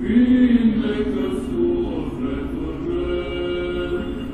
Vinde că sufletul meu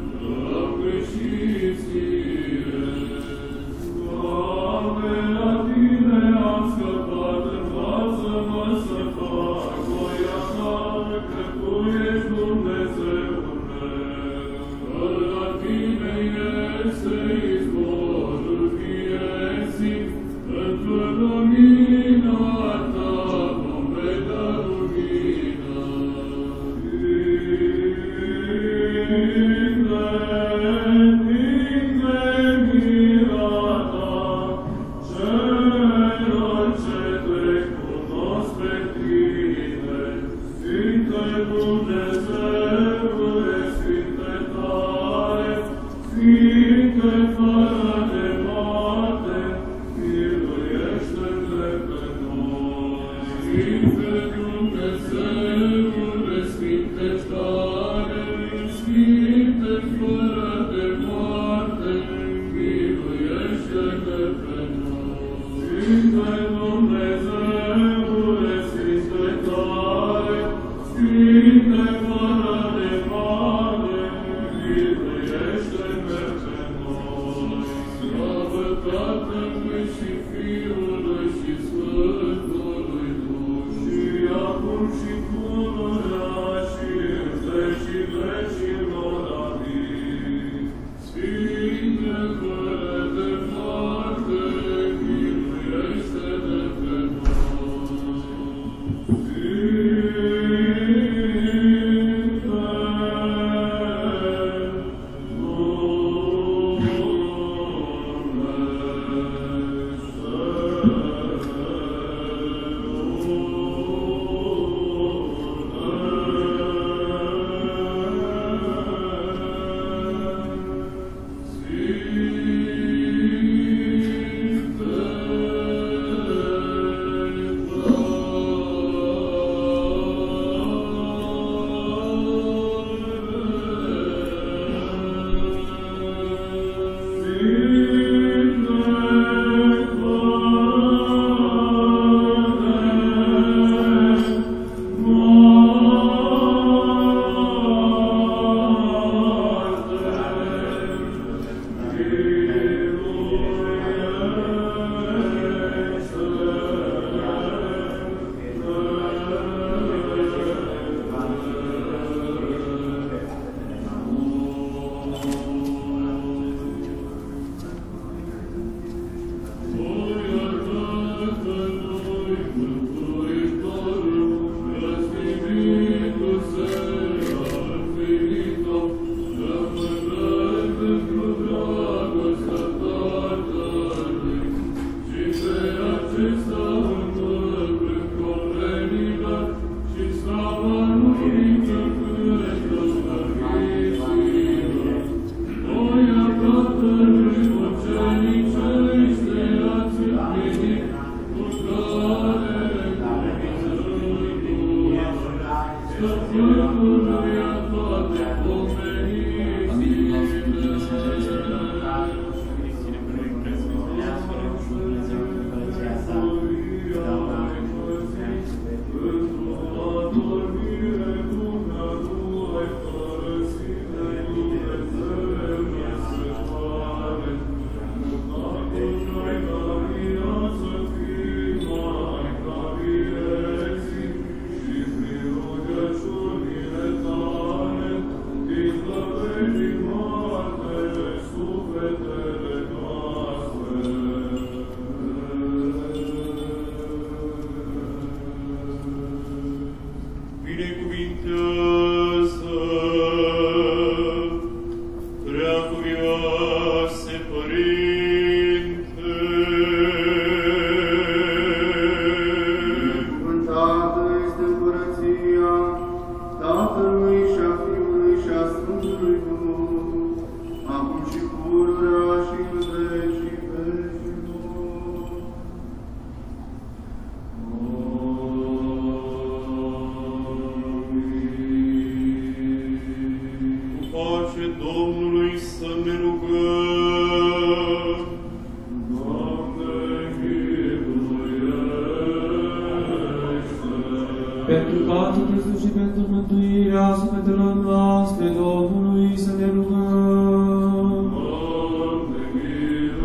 Domnului să ne rugăm. Doamne, miluiește! Pentru toate Hristos și pentru mântuirea sufletelor noastre, Domnului să ne rugăm. Doamne, miluiește!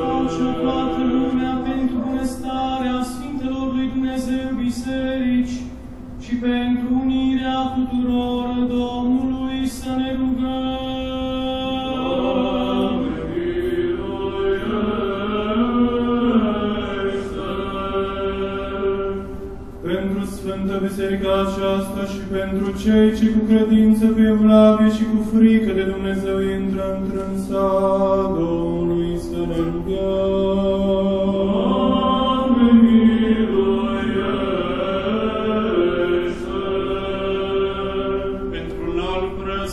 Pace în toată lumea pentru bunăstarea Sfintelor lui Dumnezeu Biserici și pentru unirea tuturor, Domnului să ne rugăm. Doamne, miluiește! Pentru Sfânta Biserica aceasta și pentru cei ce cu credință pe evlavie și cu frică de Dumnezeu intră într-însa, Domnului să ne rugăm. Doamne, miluiește!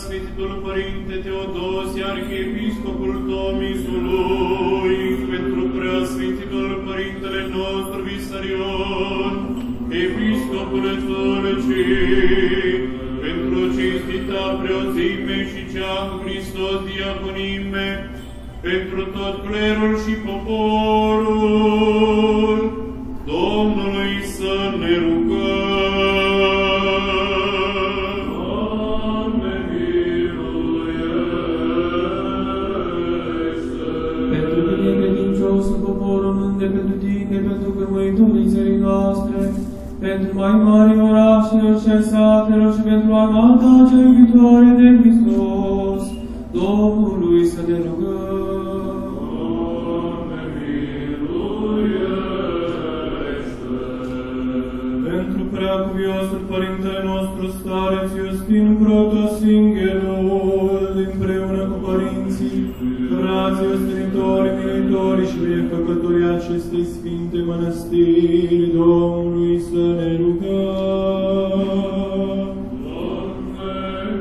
Sfântul Părinte Teodosie, Arhiepiscopul Tomizului, pentru preasfințitul Părintele nostru Visarion, Episcopul Tulcii, pentru cinstita preoțime și cea cu Hristos diaconime, pentru tot clerul și poporul, Domnului să ne rugăm. Sunt popor român, de pentru tine, pentru cârmăitorii țării noastre, pentru mai mari orașelor și satelor și pentru armata cea iubitoare de Hristos, Domnului să ne rugăm. Doamne, miluiește! Pentru preacuviosul Părintele nostru Stareț Iustin Protosingherul, împreună cu părinții, frații, ostenitorii, militorii și binefăcătorii acestei Sfinte Mănăstiri, Domnului să ne rugăm. Doamne,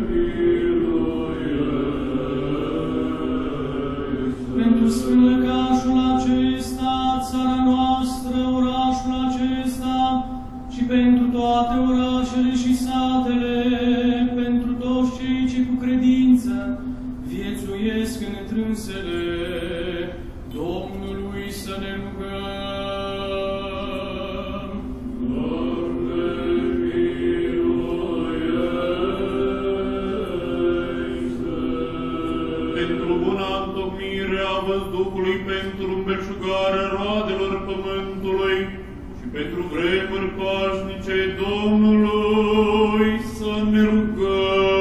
miluiește! Pentru sfâlăcașul acesta, țara noastră, orașul acesta și pentru toate orașele și satele, pentru toți cei ce cu credință viețuiesc în întrânsele, Domnului să ne rugăm. Doamne, miluiește! Pentru buna întocmire a văzducului, pentru îmbelșugarea roadelor pământului și pentru vremuri pașnice, Domnului să ne rugăm.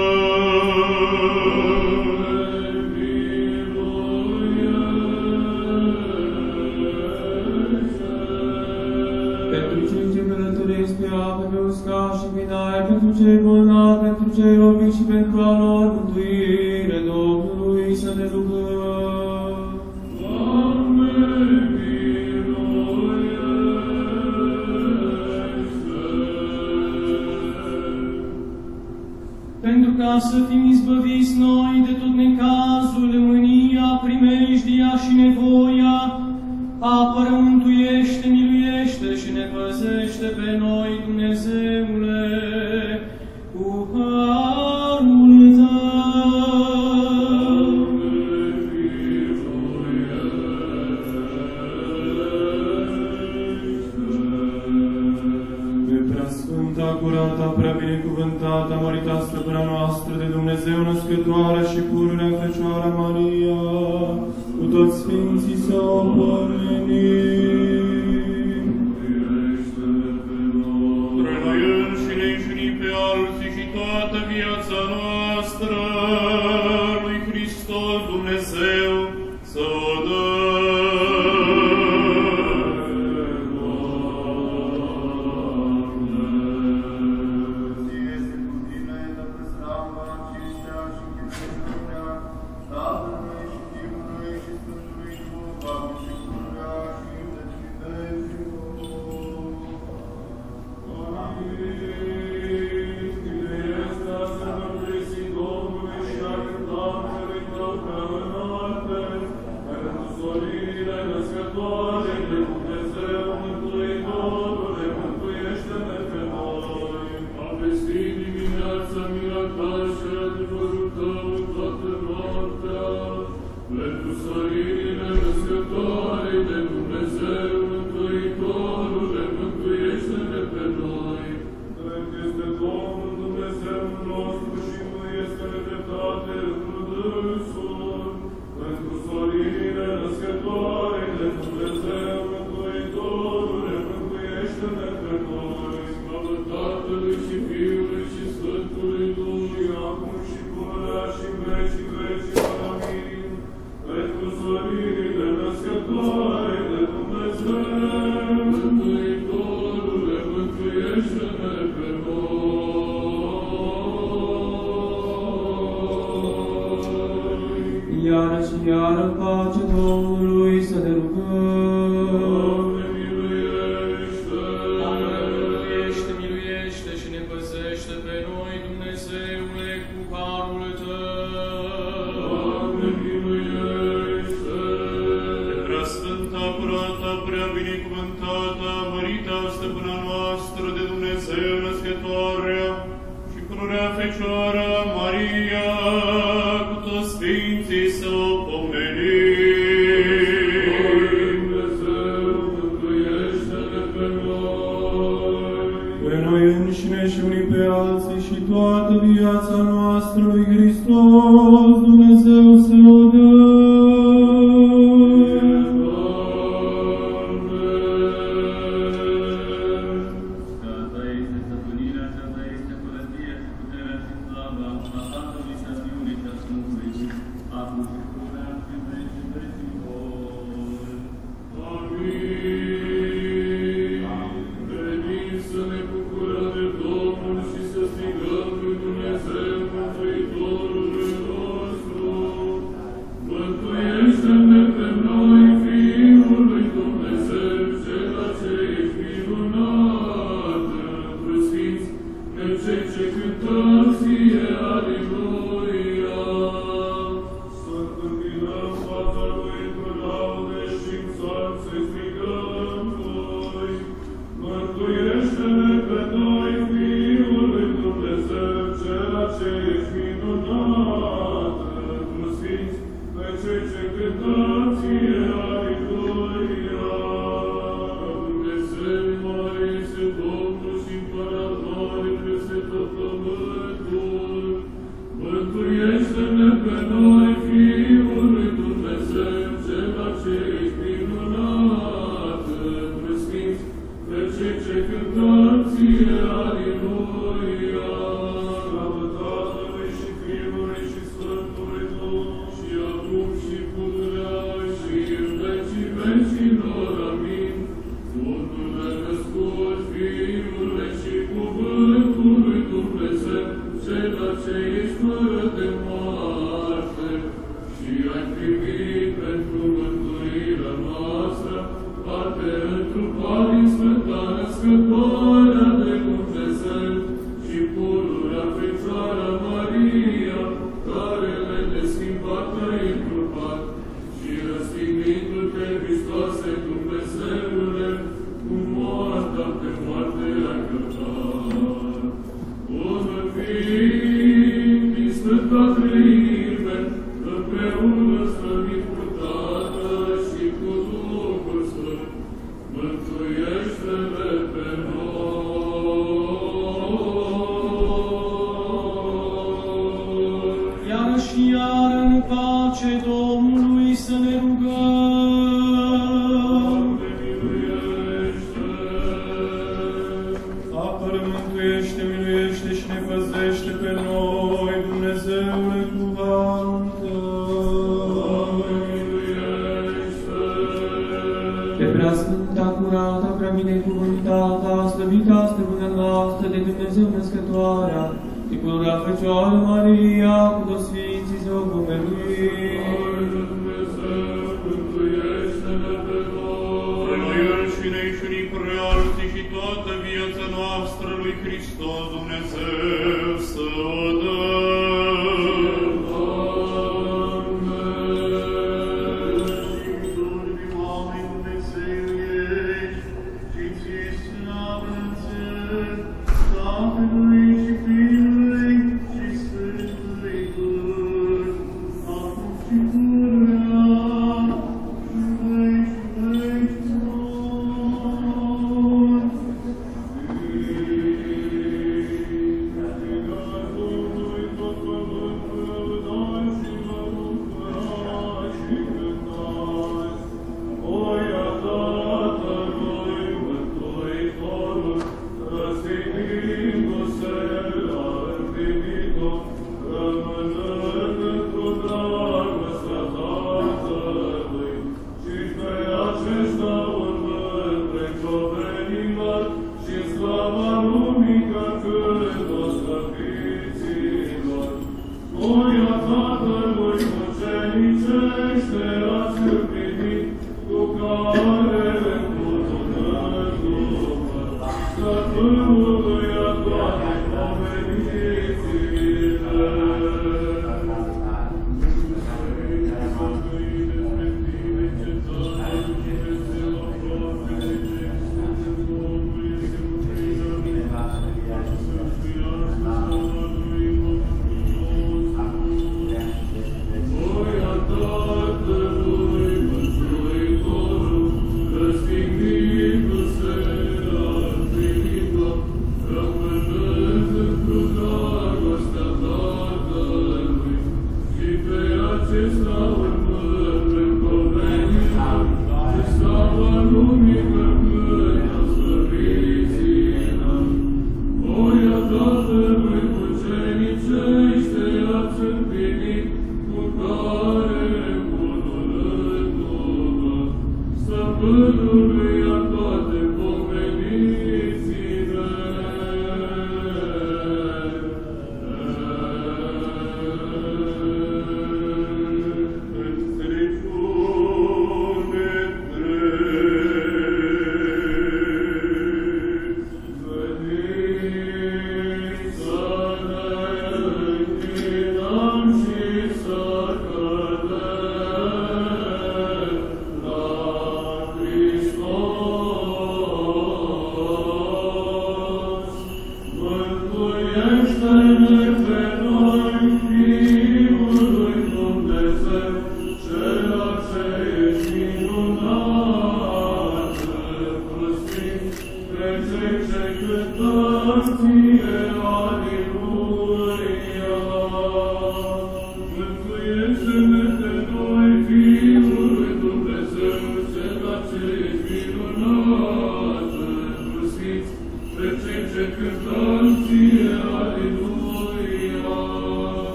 Și binaie pentru cei bolnavi, pentru cei robiți și pentru a lor mântuire, Domnului să ne rugăm. Doamne, miluiește! Pentru ca să fim izbăviți noi de tot necazul, mânia, primejdia și nevoia, apără, mântuiește, miluiește și ne păzește pe noi, Dumnezeule, cu harul Tău. Pe preasfânta, curata, prea binecuvântată, mărita stăpâna noastră de Dumnezeu născătoare și pururea Fecioara Maria, cu toți Sfinții să o pomenim. Renoim și ne-i juni pe alții și toată viața noastră lui Hristos Dumnezeu să o dăm. Ție se cu tine, Doamne, slava, cinstea și chiptesiunea Tatălui, Domnului și a cântatelui Tău prea înaltă, iară și iară în pace Domnului să ne rugăm. Fecioară Maria, cu toți Sfinții să o pomenim. Dumnezeu, mântuiește-ne pe noi. Pe noi înșine și unii pe alții și toată viața noastră lui Hristos, Dumnezeu să o dă. Oi, a Tatălui,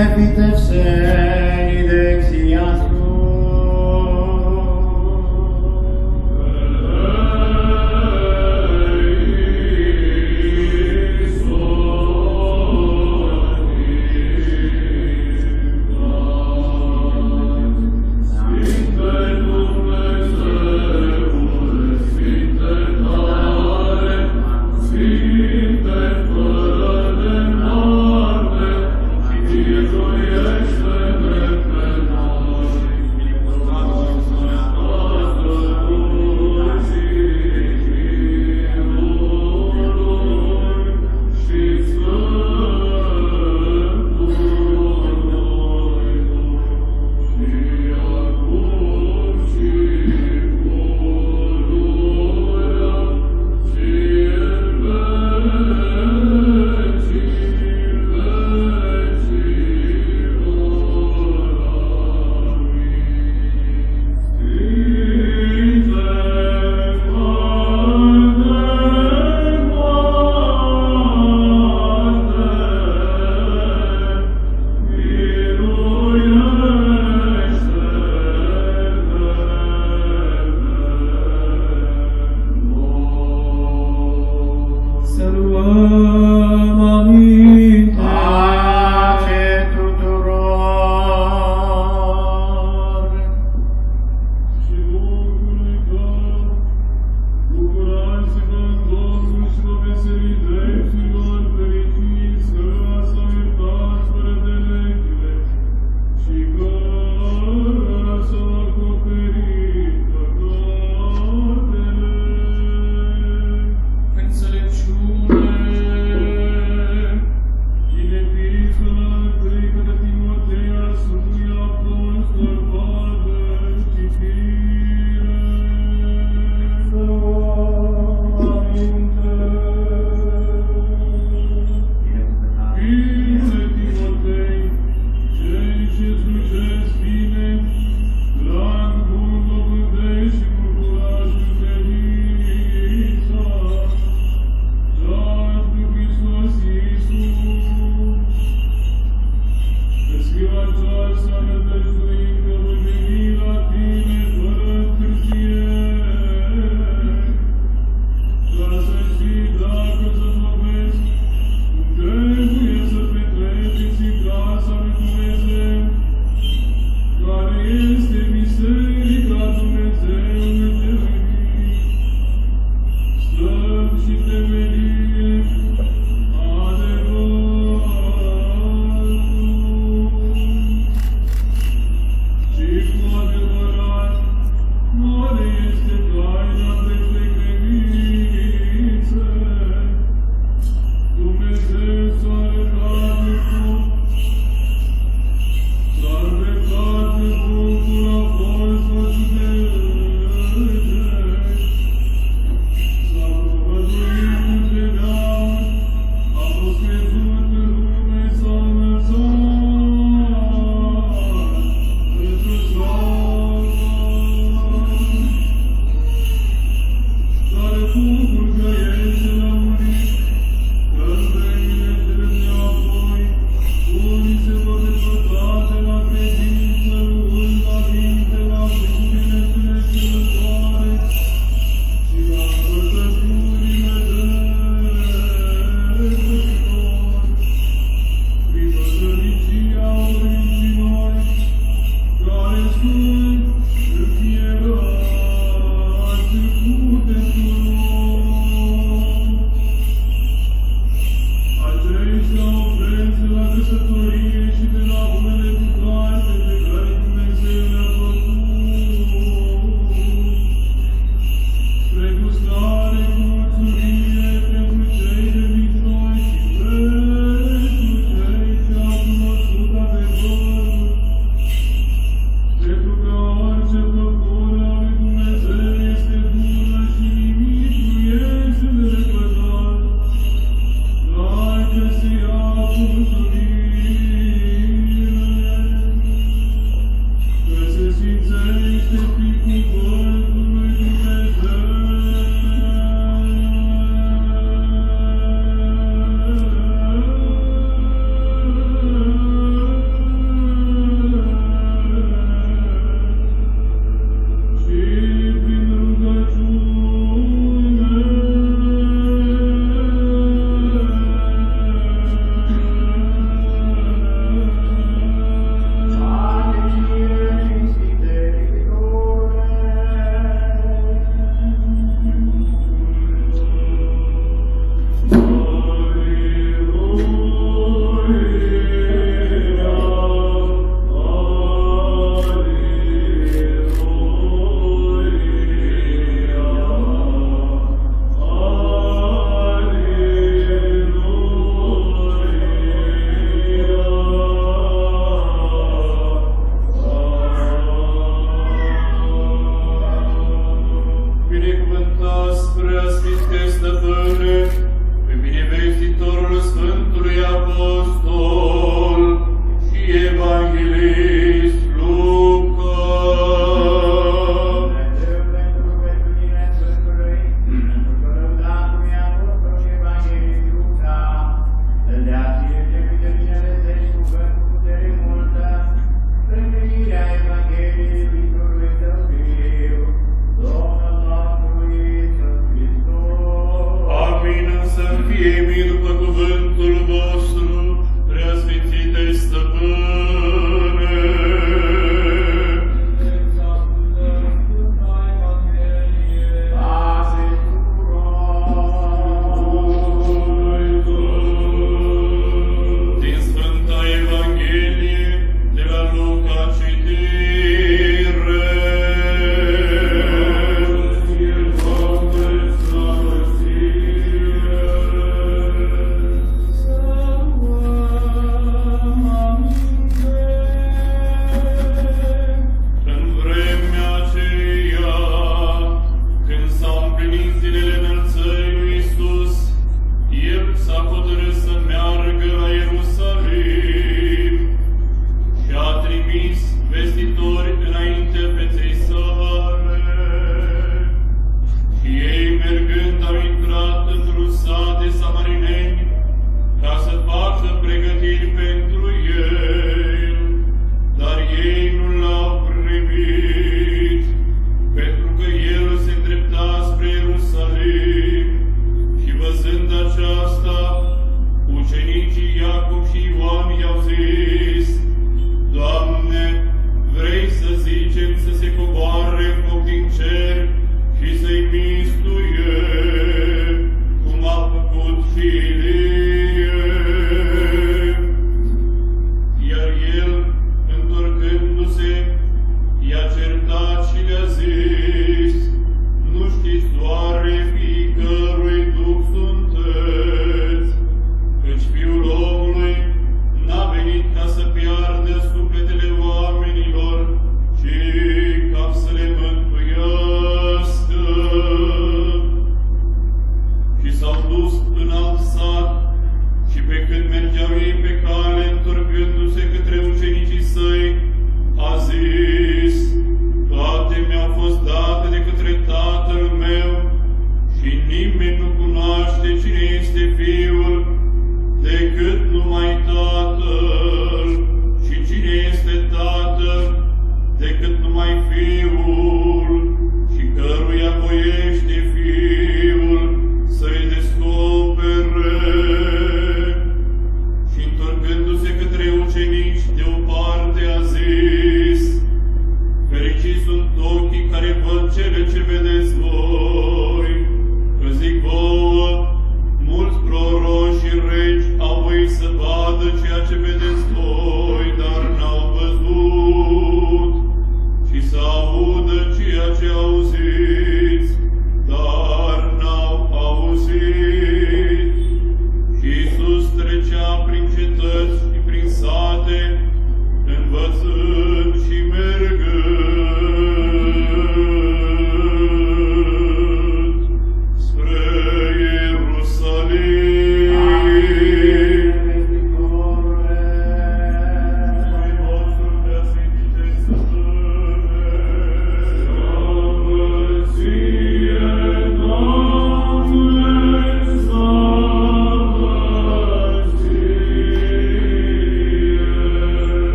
επιτεύσεν η δεξιά σου.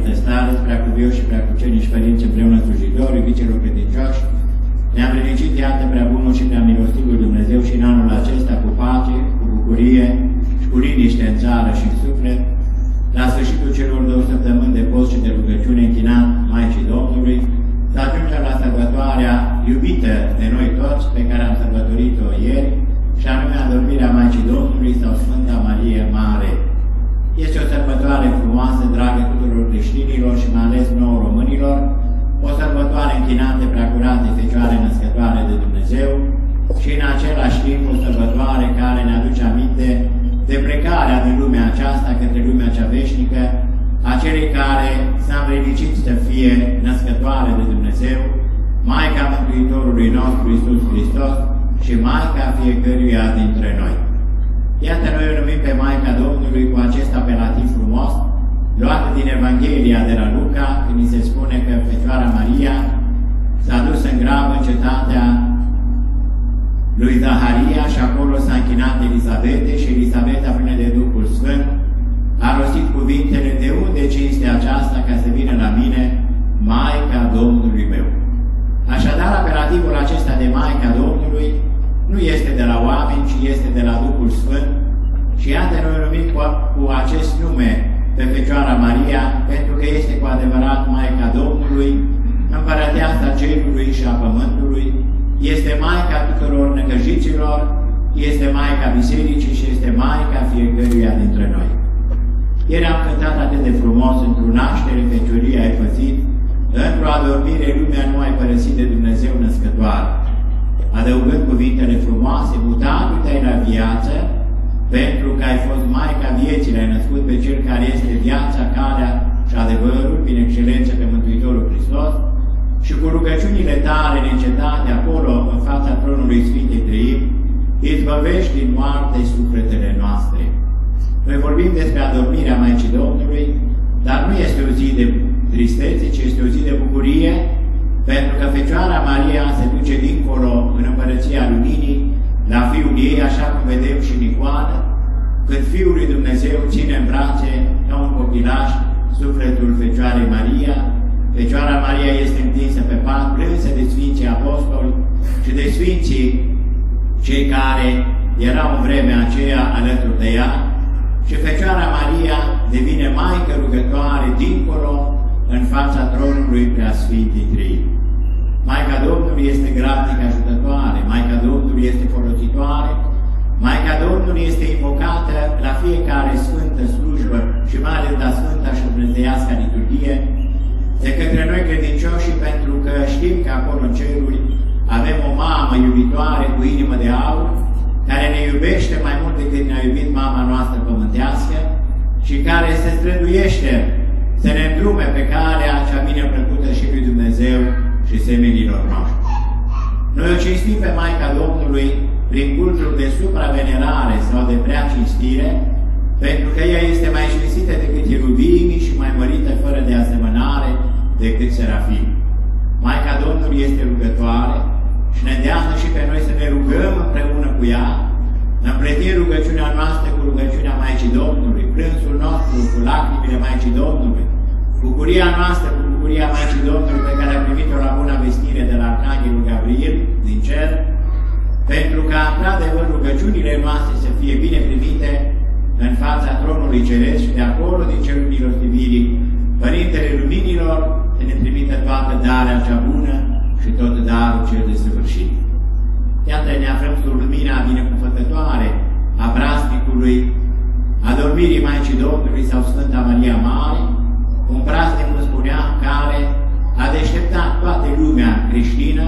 Părinte Stareț, Preacuvioși și Preacuceniși Părinți împreună slujitori, vicelor credincioși, ne-am fericit, iată, prea bunul și prea milostivul Dumnezeu și în anul acesta cu pace, cu bucurie și cu liniște în țară și în suflet, la sfârșitul celor 2 săptămâni de post și de rugăciune închinat Maicii Domnului, să ajungem la sărbătoarea iubită de noi toți, pe care am sărbătorit-o ieri, și anume adormirea Maicii Domnului sau Sfânta Marie Mare. Este o sărbătoare frumoasă, dragă tuturor creștinilor și mai ales nouă românilor, o sărbătoare închinată preacurată de Fecioare Născătoare de Dumnezeu și în același timp o sărbătoare care ne aduce aminte de plecarea din lumea aceasta către lumea cea veșnică, a celei care s-a învrednicit să fie Născătoare de Dumnezeu, Maica Mântuitorului nostru Iisus Hristos și Maica fiecăruia dintre noi. Iată, noi o numim pe Maica Domnului cu acest apelativ frumos, luată din Evanghelia de la Luca, când îi se spune că Fecioara Maria s-a dus în grabă în cetatea lui Zaharia și acolo s-a închinat Elisabete și Elisabeta, plină de Duhul Sfânt, a rostit cuvintele: de unde cinste aceasta ca să vină la mine Maica Domnului meu? Așadar, apelativul acesta de Maica Domnului nu este de la oameni, ci este de la Duhul Sfânt și iată, noi o numim cu acest nume pe Fecioara Maria, pentru că este cu adevărat Maica Domnului, Împărăteasa Cerului și a Pământului, este Maica tuturor necăjiților, este Maica Bisericii și este Maica fiecăruia dintre noi. Ieri am cântat atât de frumos: într-o naștere fecioria ai pățit, într-o adormire lumea nu ai părăsit de Dumnezeu născătoare. Adăugând cuvintele frumoase: mutându-te la viață, pentru că ai fost Maica vieții, l-ai născut pe Cel care este viața, calea și adevărul, prin excelență pe Mântuitorul Hristos, și cu rugăciunile tale neîncetate acolo, în fața tronului Sfintei Trăiri, izbăvești din moarte sufletele noastre. Noi vorbim despre adormirea Maicii Domnului, dar nu este o zi de tristețe, ci este o zi de bucurie, pentru că Fecioara Maria se duce dincolo, în Împărăția Luminii, la Fiul ei, așa cum vedem și în icoană, când Fiul lui Dumnezeu ține în brațe, ca un copilaș, sufletul Fecioarei Maria. Fecioara Maria este întinsă pe pat, plânsă de Sfinții Apostoli și de Sfinții cei care erau în vremea aceea alături de ea, și Fecioara Maria devine Maică rugătoare dincolo, în fața tronului Preasfintei Trei. Maica Domnului este grabnic ajutătoare, Maica Domnului este folositoare, Maica Domnului este invocată la fiecare sfântă slujbă și mai ales la Sfânta și Dumnezeiasca Liturghie, de către noi credincioși, pentru că știm că acolo în ceruri avem o mamă iubitoare cu inimă de aur, care ne iubește mai mult decât ne-a iubit mama noastră pământească și care se străduiește să ne îndrume pe calea cea bine plăcută și lui Dumnezeu și semenilor noștri. Noi o cinstim pe Maica Domnului prin cultul de supravenerare sau de prea cinstire, pentru că ea este mai cinstită decât ieruvimii și mai mărită fără de asemănare decât serafim. Maica Domnului este rugătoare și ne îndeamnă și pe noi să ne rugăm împreună cu ea, împretim rugăciunea noastră cu rugăciunea Maicii Domnului, plânsul nostru cu lacrimile Maicii Domnului, bucuria noastră cu bucuria Maicii Domnului pe care a primit-o la Buna Vestire de la Arcanghelul Gabriel din cer, pentru ca, într-adevăr, rugăciunile noastre să fie bine primite în fața tronului ceresc și de acolo, din cerul milostivirii, Părintele Luminilor să ne trimită toată darea cea bună și tot darul cel desăvârșit. Iată, ne aflăm sub lumina binecuvântătoare a praznicului adormirii Maicii Domnului sau Sfânta Maria Mare, un praznic, cum spuneam, care a deșteptat toată lumea creștină,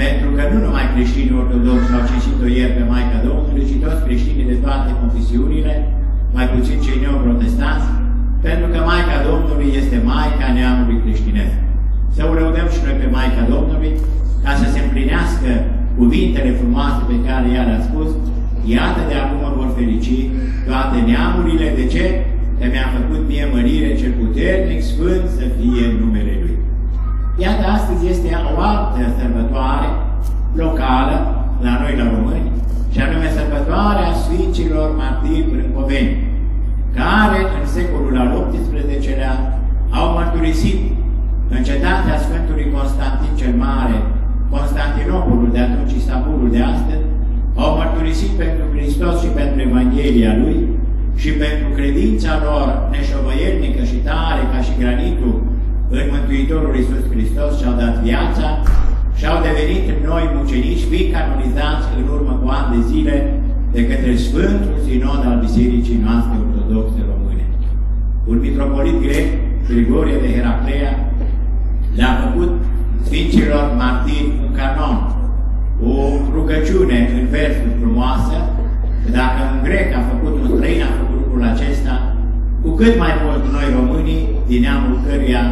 pentru că nu numai creștinii ortodoxi au cinstit-o ieri pe Maica Domnului, ci toți creștinii de toate confesiunile, mai puțin cei neoprotestanți, pentru că Maica Domnului este Maica neamului creștinesc. Să o lăudăm și noi pe Maica Domnului, ca să se împlinească cuvintele frumoase pe care ea le-a spus: iată, de acum mă vor ferici toate neamurile. De ce? Că mi-a făcut mie mărire cel puternic, sfânt să fie numele Lui. Iată, astăzi este o altă sărbătoare locală la noi, la români, și anume sărbătoarea Sfinților Martiri Brâncoveani, care în secolul al XVIII-lea au mărturisit în cetatea Sfântului Constantin cel Mare, Constantinopolul de atunci, Istanbulul de astăzi, au mărturisit pentru Hristos și pentru Evanghelia Lui și pentru credința lor neșovăielnică și tare ca și granitul în Mântuitorul Iisus Hristos și-au dat viața și-au devenit noi mucenici, fiind canonizați în urmă cu ani de zile de către Sfântul Sinod al Bisericii noastre ortodoxe române. Un mitropolit grec, Grigorie de Heraclea, le-a făcut Sfinților Martiri un canon, o rugăciune în versuri frumoasă, dacă un grec a făcut, un străin a făcut lucrul acesta, cu cât mai mult noi românii, din neamul căruia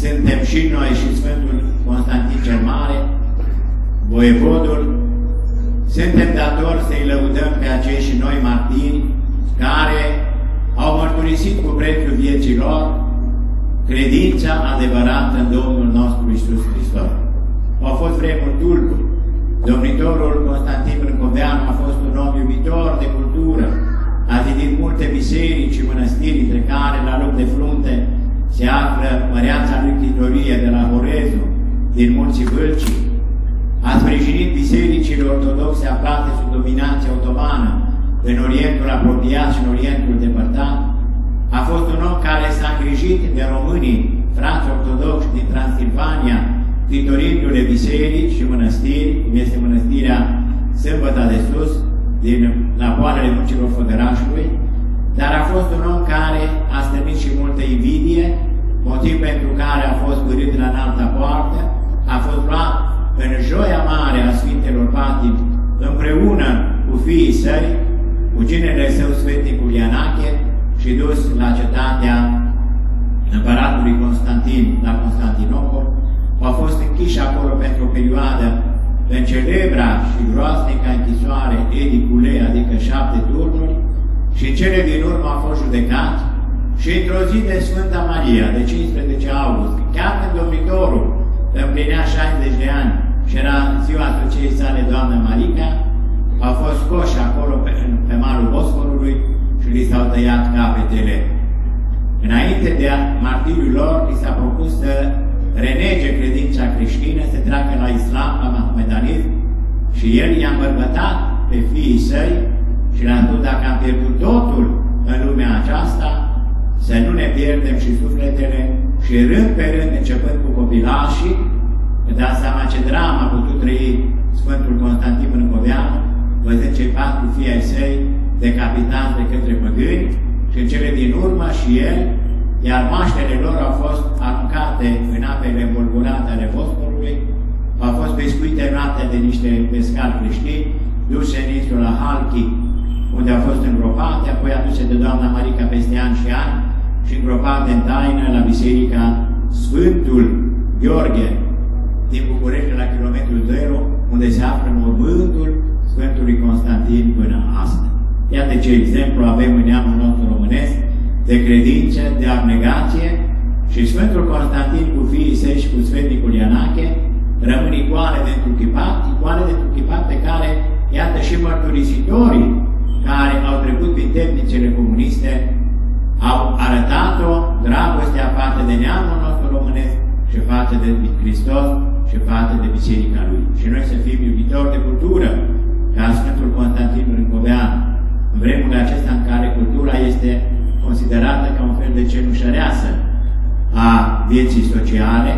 suntem și noi și Sfântul Constantin cel Mare, voievodul, suntem datori să-i lăudăm pe acești noi martiri care au mărturisit cu prețul vieții lor credința adevărată în Domnul nostru Iisus Hristos. Au fost vremuri tulburi. Domnitorul Constantin Brâncoveanu a fost un om iubitor de cultură, a zidit multe biserici și mănăstiri, între care, la loc de frunte, se află măreața lui Grigorie de la Horezu, din Munții Vâlcii. A sprijinit bisericile ortodoxe aflate sub dominație otomană în Orientul apropiat și în Orientul depărtat. A fost un om care s-a îngrijit de românii, frați ortodoxi din Transilvania, titorindu-le biserici și mănăstiri, cum este mănăstirea Sâmbăta de Sus, din Laboarele Muncilor Făgărașului, dar a fost un om care a stănit și multă invidie, motiv pentru care a fost pârât la înalta poartă, a fost luat în Joia Mare a Sfintelor Patim, împreună cu fiii săi, cu ginele său Sfântul Ianache, și dus la cetatea împăratului Constantin, la Constantinopol. A fost închiși acolo pentru o perioadă în celebra și groaznică închisoare Edicule, adică 7 turnuri, și în cele din urmă a fost judecat și într-o zi de Sfânta Maria, de 15 august, chiar când domnitorul împlinea 60 de ani și era ziua Tăciei sale doamnă Marica, a fost scoși acolo pe malul Bosforului și li s-au tăiat capetele. Înainte de martiriul lor, li s-a propus să renege credința creștină, se treacă la islam, la mahomedanism, și el i-a îmbărbătat pe fiii săi și le-a spus, dacă am pierdut totul în lumea aceasta, să nu ne pierdem și sufletele, și rând pe rând, începând cu copilașii, dați seama ce dramă a putut trăi Sfântul Constantin Brâncoveanu, văzând cei 4 fii ai săi decapitați de către păgâni, și în cele din urmă și el, iar maștele lor au fost aruncate în apele îmbolburate ale Bosforului, au fost pescuite noaptea de niște pescari creștini, duse în insula Halki, unde au fost îngropate, apoi aduse de doamna Marica peste ani și ani și îngropate în taină la biserica Sfântul Gheorghe din București, la kilometrul 0, unde se află mormântul Sfântului Constantin până astăzi. Iată ce exemplu avem în neamul nostru românesc de credință, de abnegație, și Sfântul Constantin cu fiii săi și cu Sfântul Ianache rămân icoane de întruchipat, icoane de întruchipat pe care, iată, și mărturisitorii care au trecut prin temnițele comuniste au arătat-o, dragostea față de neamul nostru românesc și față de Hristos și față de Biserica Lui. Și noi să fim iubitori de cultură, ca Sfântul Constantin Brâncoveanu, în vremurile acestea în care cultura este considerată ca un fel de cenușăreasă a vieții sociale,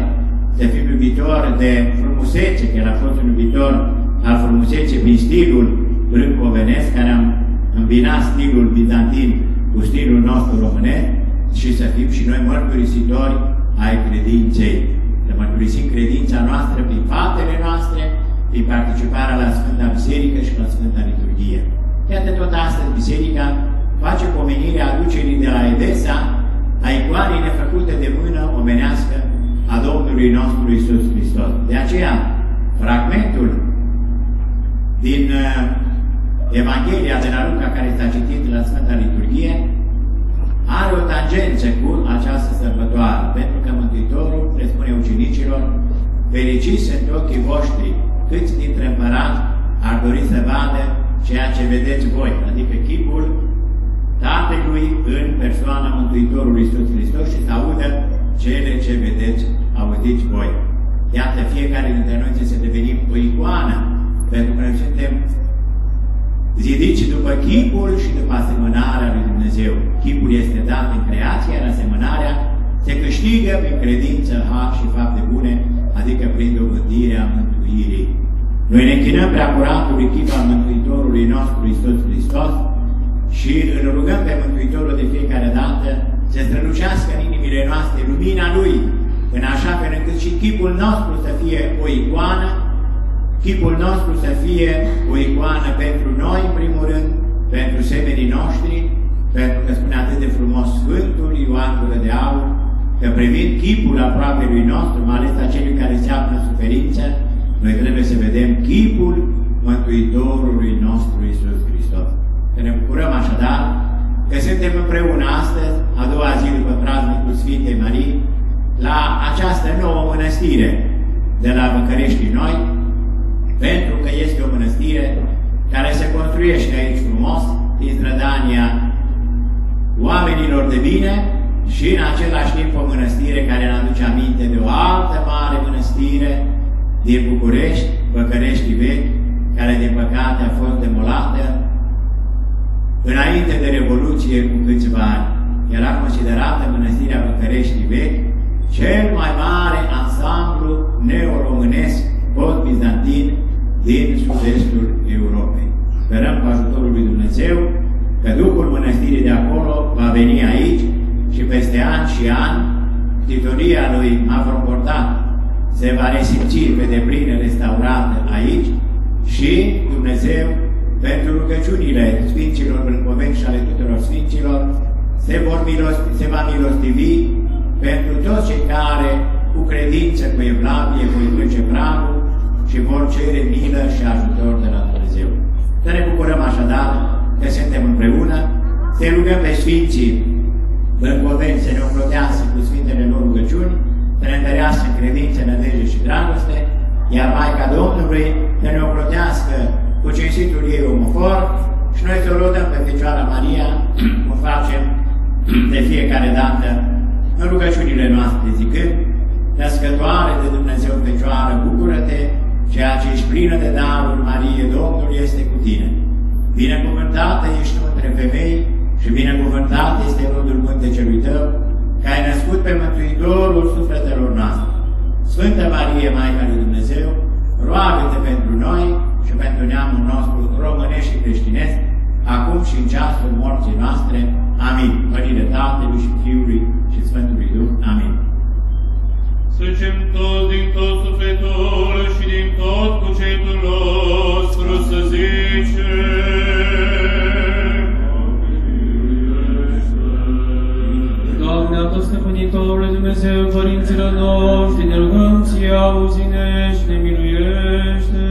să fim iubitori de frumusețe, că el a fost un iubitor al frumuseței prin stilul brâncovenesc, care am îmbinat stilul bizantin cu stilul nostru românesc, și să fim și noi mărturisitori ai credinței. Să mărturisim credința noastră prin faptele noastre, prin participarea la Sfânta Biserică și la Sfânta Liturghie. Iată, tot astăzi Biserica face pomenirea aducerii de la Edesa a icoanei nefăcute de mână omenească a Domnului nostru Iisus Hristos. De aceea, fragmentul din Evanghelia de la Luca, care s-a citit la Sfânta Liturghie, are o tangență cu această sărbătoare, pentru că Mântuitorul le spune ucenicilor, fericiți sunt ochii voștri, câți dintre împărați ar dori să vadă ceea ce vedeți voi, adică chipul Tatălui în persoana Mântuitorului Iisus Hristos și să audă cele ce vedeți, auziți voi. Iată, fiecare dintre noi trebuie să devenim o icoană, pentru că noi suntem zidici după chipul și după asemănarea lui Dumnezeu. Chipul este dat în creație, iar asemănarea se câștigă prin credință, har și fapte bune, adică prin dovădirea mântuirii. Noi ne închinăm preacuratului chip al Mântuitorului nostru, Iisus Hristos, și îl rugăm pe Mântuitorul de fiecare dată să strălucească în inimile noastre lumina Lui, în așa fel încât și chipul nostru să fie o icoană, chipul nostru să fie o icoană pentru noi, în primul rând, pentru semenii noștri, pentru că spune atât de frumos Sfântul Ioan Gură de Aur, că privind chipul aproapelui nostru, mai ales a celui care se află în suferință, noi trebuie să vedem chipul Mântuitorului nostru, Iisus Hristos. Să ne bucurăm așadar că suntem împreună astăzi, a doua zi după praznicul Sfintei Marii, la această nouă mănăstire de la Văcăreștii Noi, pentru că este o mănăstire care se construiește aici frumos, din strădania oamenilor de bine și în același timp o mănăstire care ne aduce aminte de o altă mare mănăstire din București, Văcăreștii Vechi, care din păcate a fost demolată înainte de Revoluție cu câțiva ani. Era considerată mănăstirea Văcăreștii Vechi cel mai mare ansamblu neoromânesc post-bizantin din sud-estul Europei. Sperăm cu ajutorul lui Dumnezeu că Duhul mănăstirii de acolo va veni aici și peste ani și ani titoria lui Avroportat se va resimți pe deplin restaurată aici și Dumnezeu, pentru rugăciunile Sfinților Brâncovești și ale tuturor Sfinților, se va milostivi pentru toți cei care, cu credință, cu evlavie, voi duce bravul și vor cere milă și ajutor de la Dumnezeu. Să ne bucurăm așadar că suntem împreună, să rugăm pe Sfinții Brâncovești să ne ocrotească cu Sfintele lor rugăciuni, să ne întărească credință, nădejde și dragoste, iar Maica Domnului să ne ocrotească cu cinstitul ei omofor și noi să o lăudăm pe Fecioara Maria, o facem de fiecare dată în rugăciunile noastre zicând: Născătoare de Dumnezeu Fecioară, bucură-te, ceea ce ești plină de daruri, Marie, Domnul este cu tine. Binecuvântată ești tu între femei și binecuvântat este rodul mântecelui tău, că ai născut pe Mântuitorul sufletelor noastre. Sfântă Marie, Maica lui Dumnezeu, roagă-te pentru noi și pentru neamul nostru românesc și creștinesc, acum și în ceasul morții noastre. Amin. Părinte Tatălui și Fiului și Sfântului Duh. Amin. Să zicem toți din tot sufletul și din tot cugetul nostru să zicem: Doamne, atotstăpânitorule Dumnezeu, părinților noștri, ne rugăm ție, auzi-ne și ne miluiește.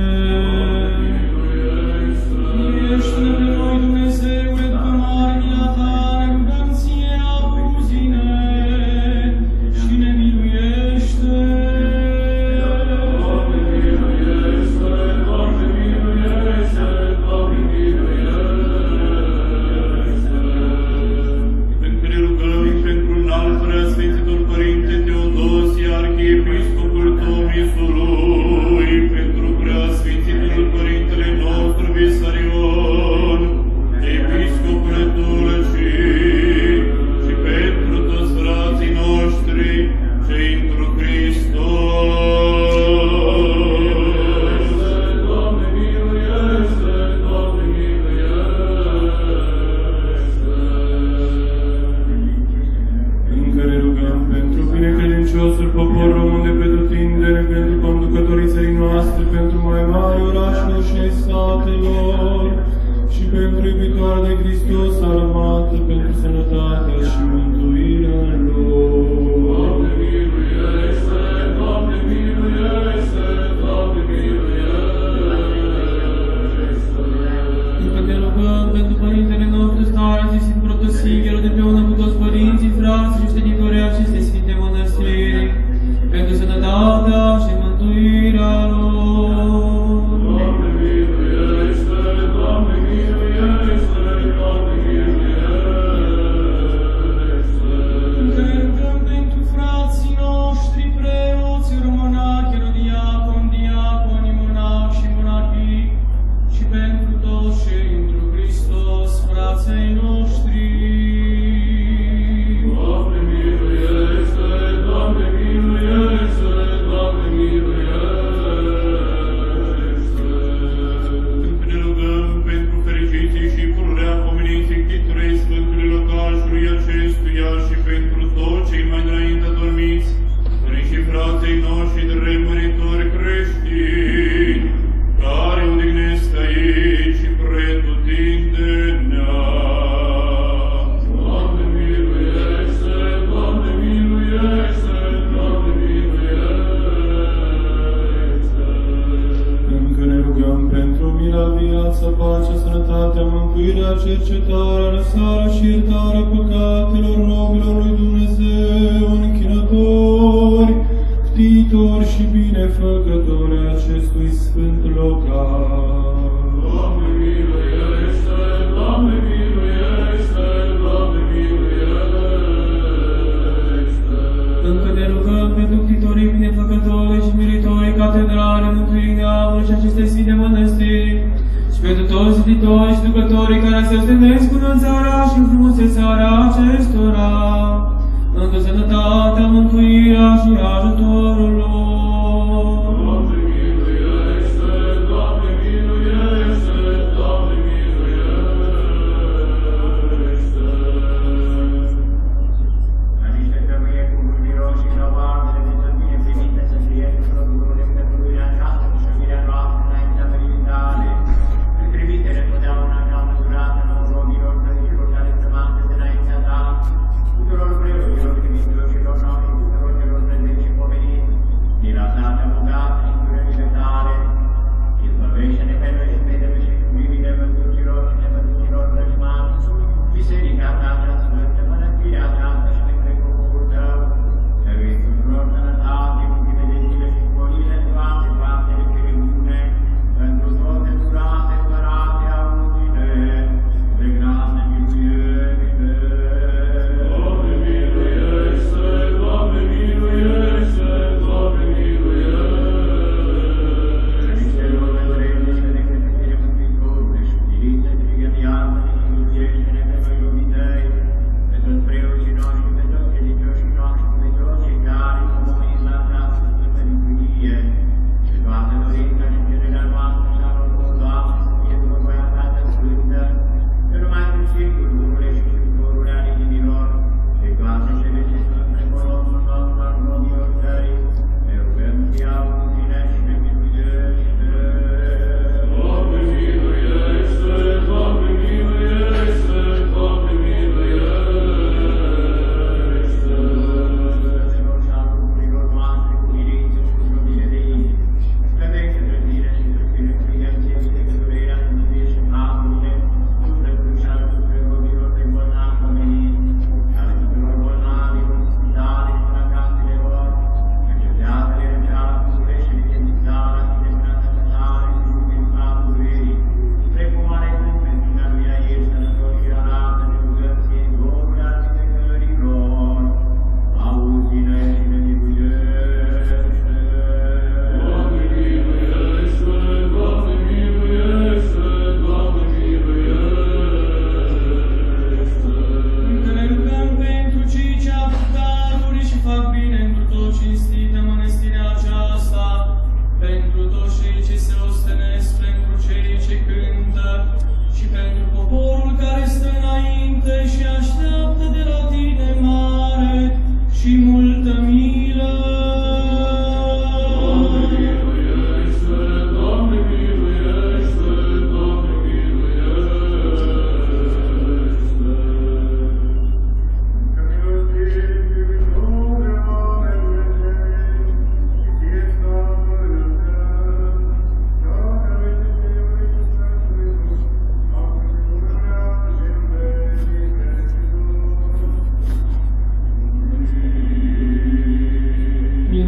Miluiește-ne pe noi, Dumnezeule, după mare mila ta, ne rugăm ție, auzi-ne și ne miluiește. Doamne, miluiește, Doamne, miluiește, Doamne, miluiește. Sfântul Părinte Teodosie, Arhiepiscopul Tomisului, pentru preasfințitul Părintele nostru Visarion, Episcopul Tulcii, și pentru toți frații noștri cei întru Hristos. Credinciosul popor român de pretutindere, pentru conducătorii țării noastre, pentru mai mari orașelor și satelor, și pentru iubitoare de Hristos armată, pentru sănătatea și mântuirea lor. Doamne miluiește, Doamne miluiește, Doamne miluiește. Încă te rugăm pentru Părintele nostru Stareț Iustin, protosigherul de pe una cu toți părinții, frații și șteditorii acestei Sfinte Mănăstiri, pentru sănătatea și mântuirea lor. Doamne miluiește, Doamne miluiește, Doamne miluiește. lumină, viață, pace, sănătate, mântuirea, cercetarea, răsarea și iertarea păcatelor robilor lui Dumnezeu, închinători, ptitori și binefăcători acestui sfânt local. Doamne miluiește! Doamne miluiește! Doamne miluiește! Încă ne rugăm pentru ptitorii binefăcători și miritorii catedrale, mântuirii neamului și acestei sfinte mănăstiri, și pentru toți ptitorii și ducătorii care se ostenesc până în țara și în frumusețarea acestora, într-o sănătate, mântuirea și ajutorul lor. Doamne miluiește! Doamne miluiește! Doamne miluiește! Aminte că mâie cu mânirilor și răoamele dintre bine primite sunt prietenii Sfântului pentru mâirea aceasta și mâirea noastră înaintea mâinii tale, în trimitele totdeauna ca măsurată în obromilor tăilor care se vantă înaintea ta, tuturor preoților, credincioșilor noștri, tuturor celor prezenți și pomeniți, din această bogată și durerile tale, izbăvește-ne pe noi spetele și cuvimile văzducilor și nevăzducilor rășmani, biserica ta cea sfântă, mănăstirea aceasta și de preocupul tău, trebuie tuturor sănătate, cuvile de zile și bolile, toate toatele credune, într-o tot de surate, sărate, auzile, de grase, miluiește. Doamne miluiește, Doamne miluiește! Căniștelor de dorește de credințele Mântuitorului și diriște strigăviază și miluiește-ne pe noi lumii tăi, pe toți preoții noștri, pe toți credincioșii noștri, pe toți cei care s-au omenit la această sfântă liturghie și toate dorința și cererea noastră și a lor Doamne, să fie după voia ta cea sfântă, că numai tu știi cu lucrurile și Sfântorul al inimilor, și toate cele ce sunt Domnul nostru al romilor tăi, ne rugăm și auzine și ne miluiește. Doamne miluiește, Doamne miluiește, Doamne miluiește. Sfântelor și al lucrurilor noastre cu mirință și cu lumine de inimă, femește trăzire și trăzire cu ianței de cădurerea Dumnezeu și Patrule, cu trăzire și al lucrurilor romilor de bolnavi omenii, ale tuturor bolnavilor, dar și la casele lor, începează-le în cealaltă surești de mizara și de mânătătare și lumini Patrulei, precum ale Dumnezeu pentru că lumea ești sănători și arată de rugăție în locul articărilor, auzi-ne și ne miluiește. Doamne miluiește, Doamne miluiește, Doamne miluiește. Încă ne rugăm pentru cei ce au daruri și fac bine întru tot cinstită mănăstirea aceasta, pentru toți cei ce se ostenesc, pentru cei ce cântă și pentru poporul care stă înainte și așteaptă de la tine mare și multă milă. Doamne miluiește, Doamne miluiește, Doamne miluiește.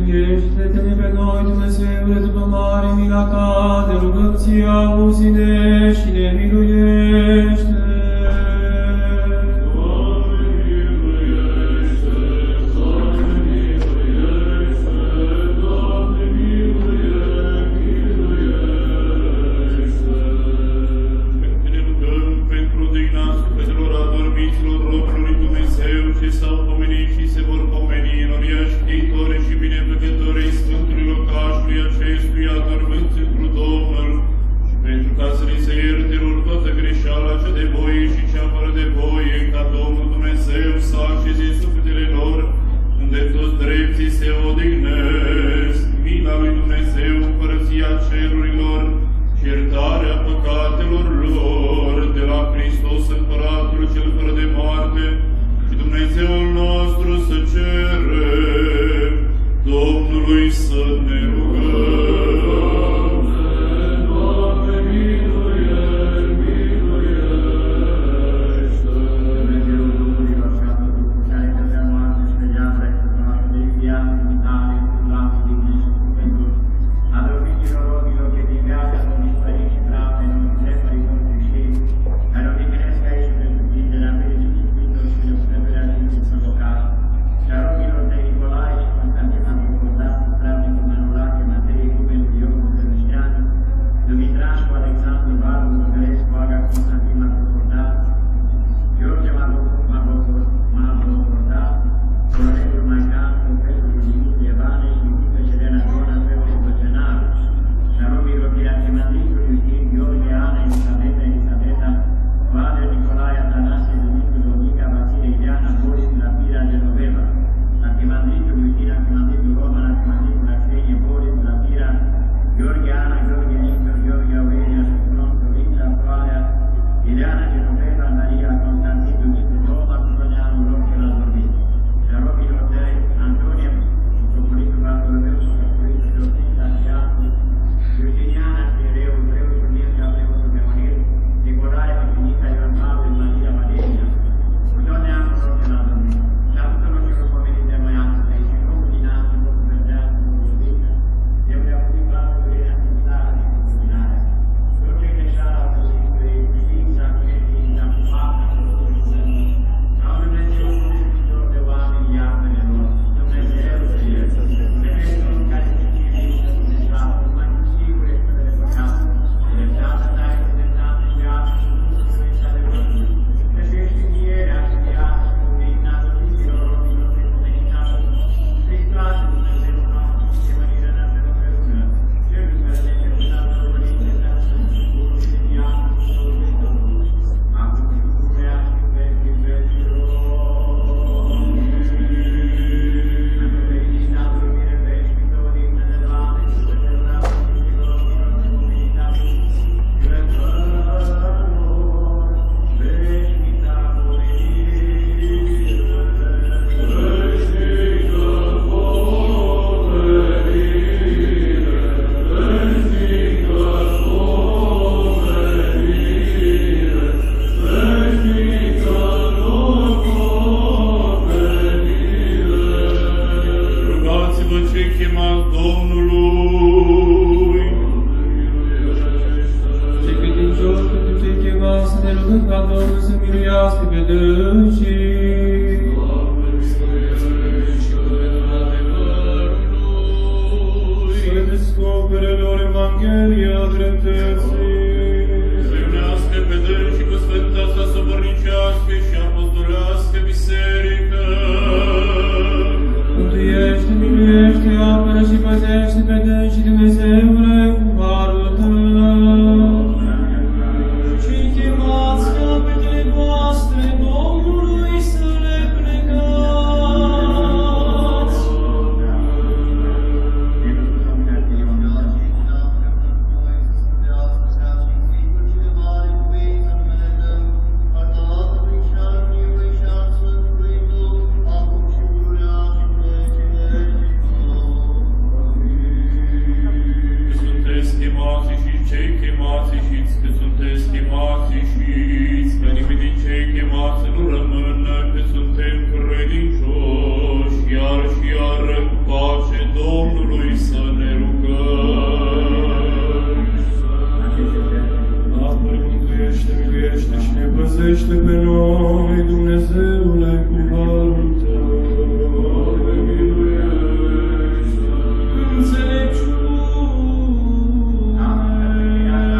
Miliește-te-ne pe noi, Dumnezeule, după mare mila ta, de rugății auzi-ne și ne miluiește. Doamne miluiește, Doamne miluiește, Doamne miluiește. Când ne rugăm pentru degna sufletelor adormiților robilor lui Dumnezeu ce s-au pomenit și se vor pomeni în oriași titori și binefăcătorii Sfântului locașului acestuia adormând într-un Domnul, și pentru ca să ne se ierte lor toată greșeala cea de miluiască pe dânsii. Doamne, miluiește adevărului. Să le descopere lor Evanghelia dreptății. Reunească pe dânsii cu Sfânta sa sobornicească și apostolească biserică. Mântuiește, miluiește, apără și păzește pe dânsii Dumnezeule cu harul tău. Păzește pe noi, Dumnezeule, cu harul Tău. Doamne, miluiește! Înțelepciune! Doamne, miluiește!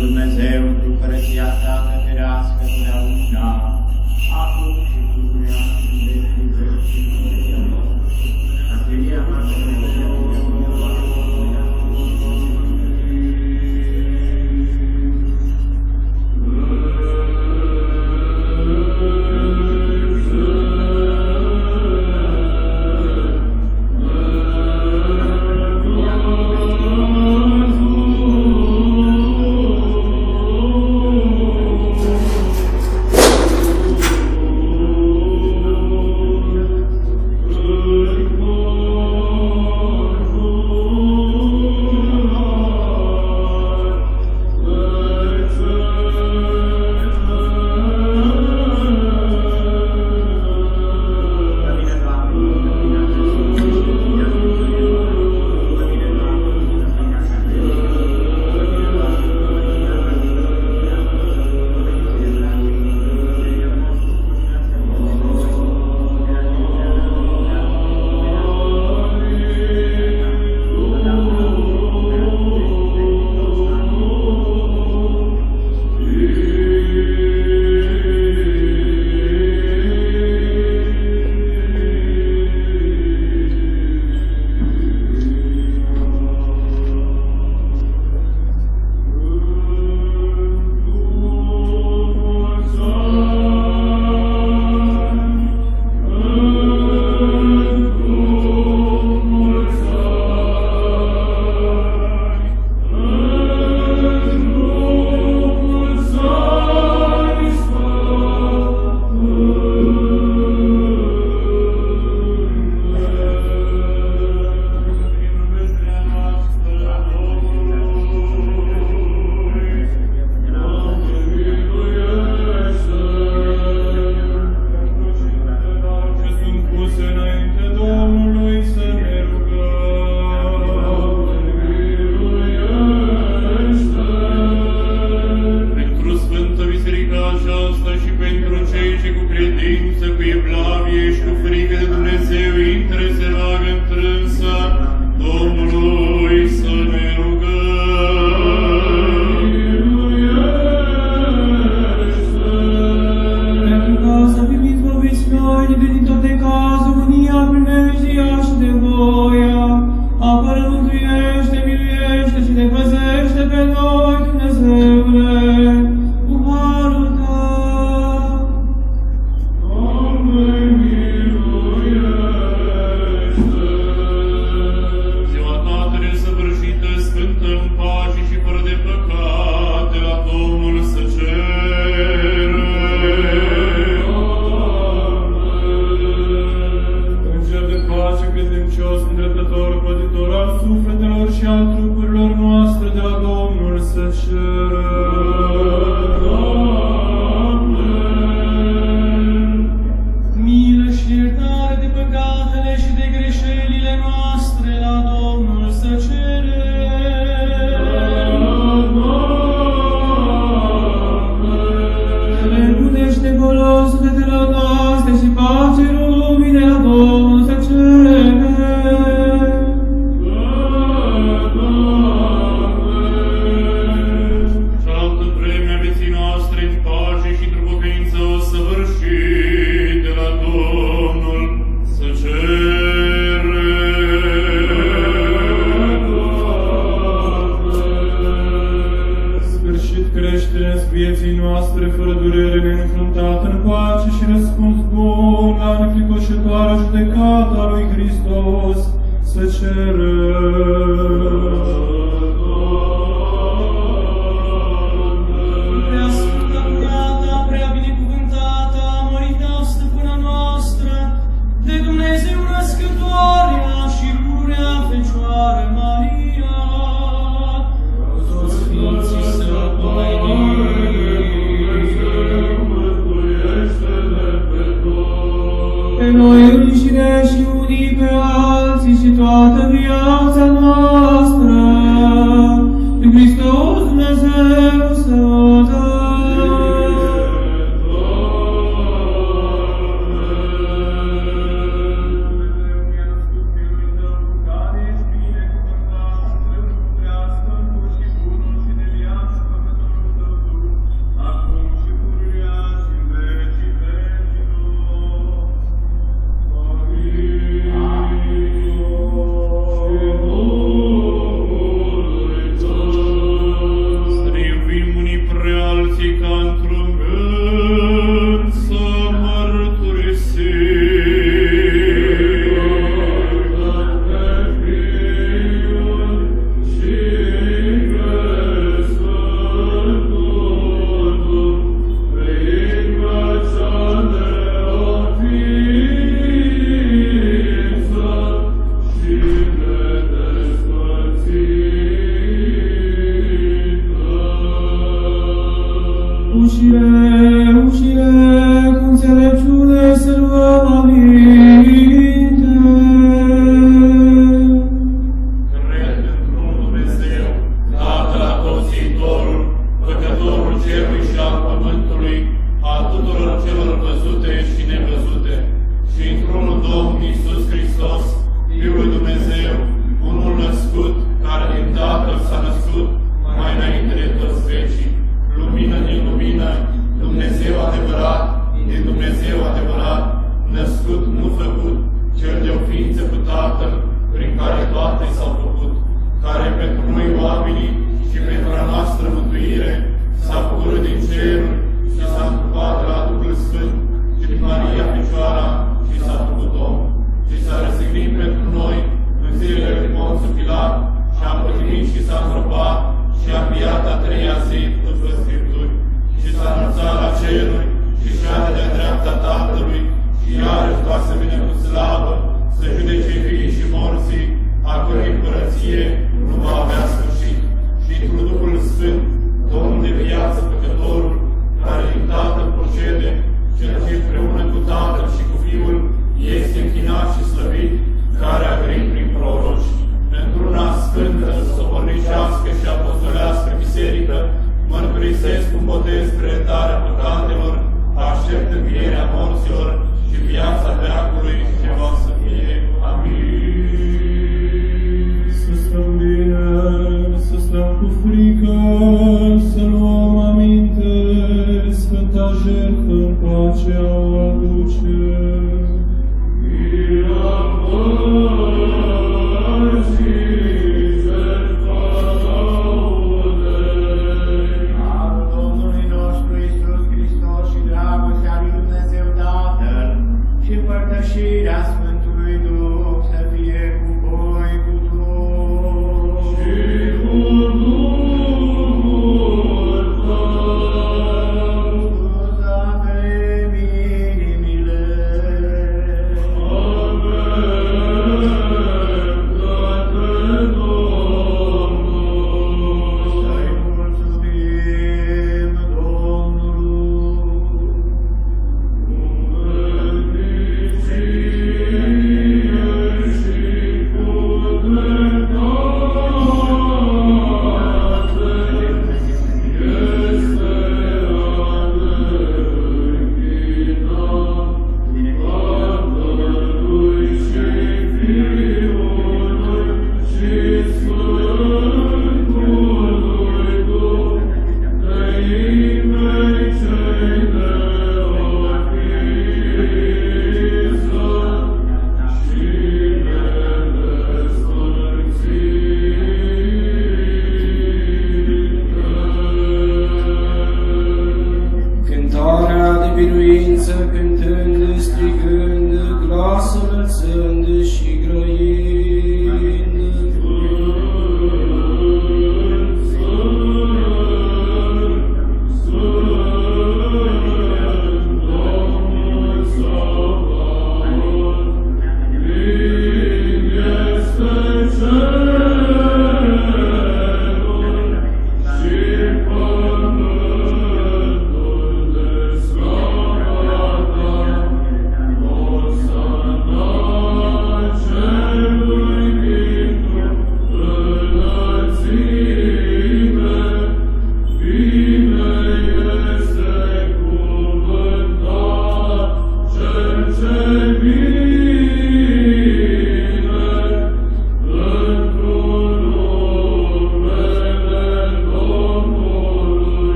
Dumnezeu, într-o părăția ta, că ferească de la una. și cu credință, cu evlavie și cu frică de Dumnezeu, intre se roagă întrânsă Domnului să ne rugăm. Pentru ca să fim izbăviți noi de din toate cazunia, primejdia și de voia, apără, mântuiește, miluiește și ne păzește pe noi, Dumnezeule. Mărturisesc un botez spre iertarea păcatelor, aștept învierea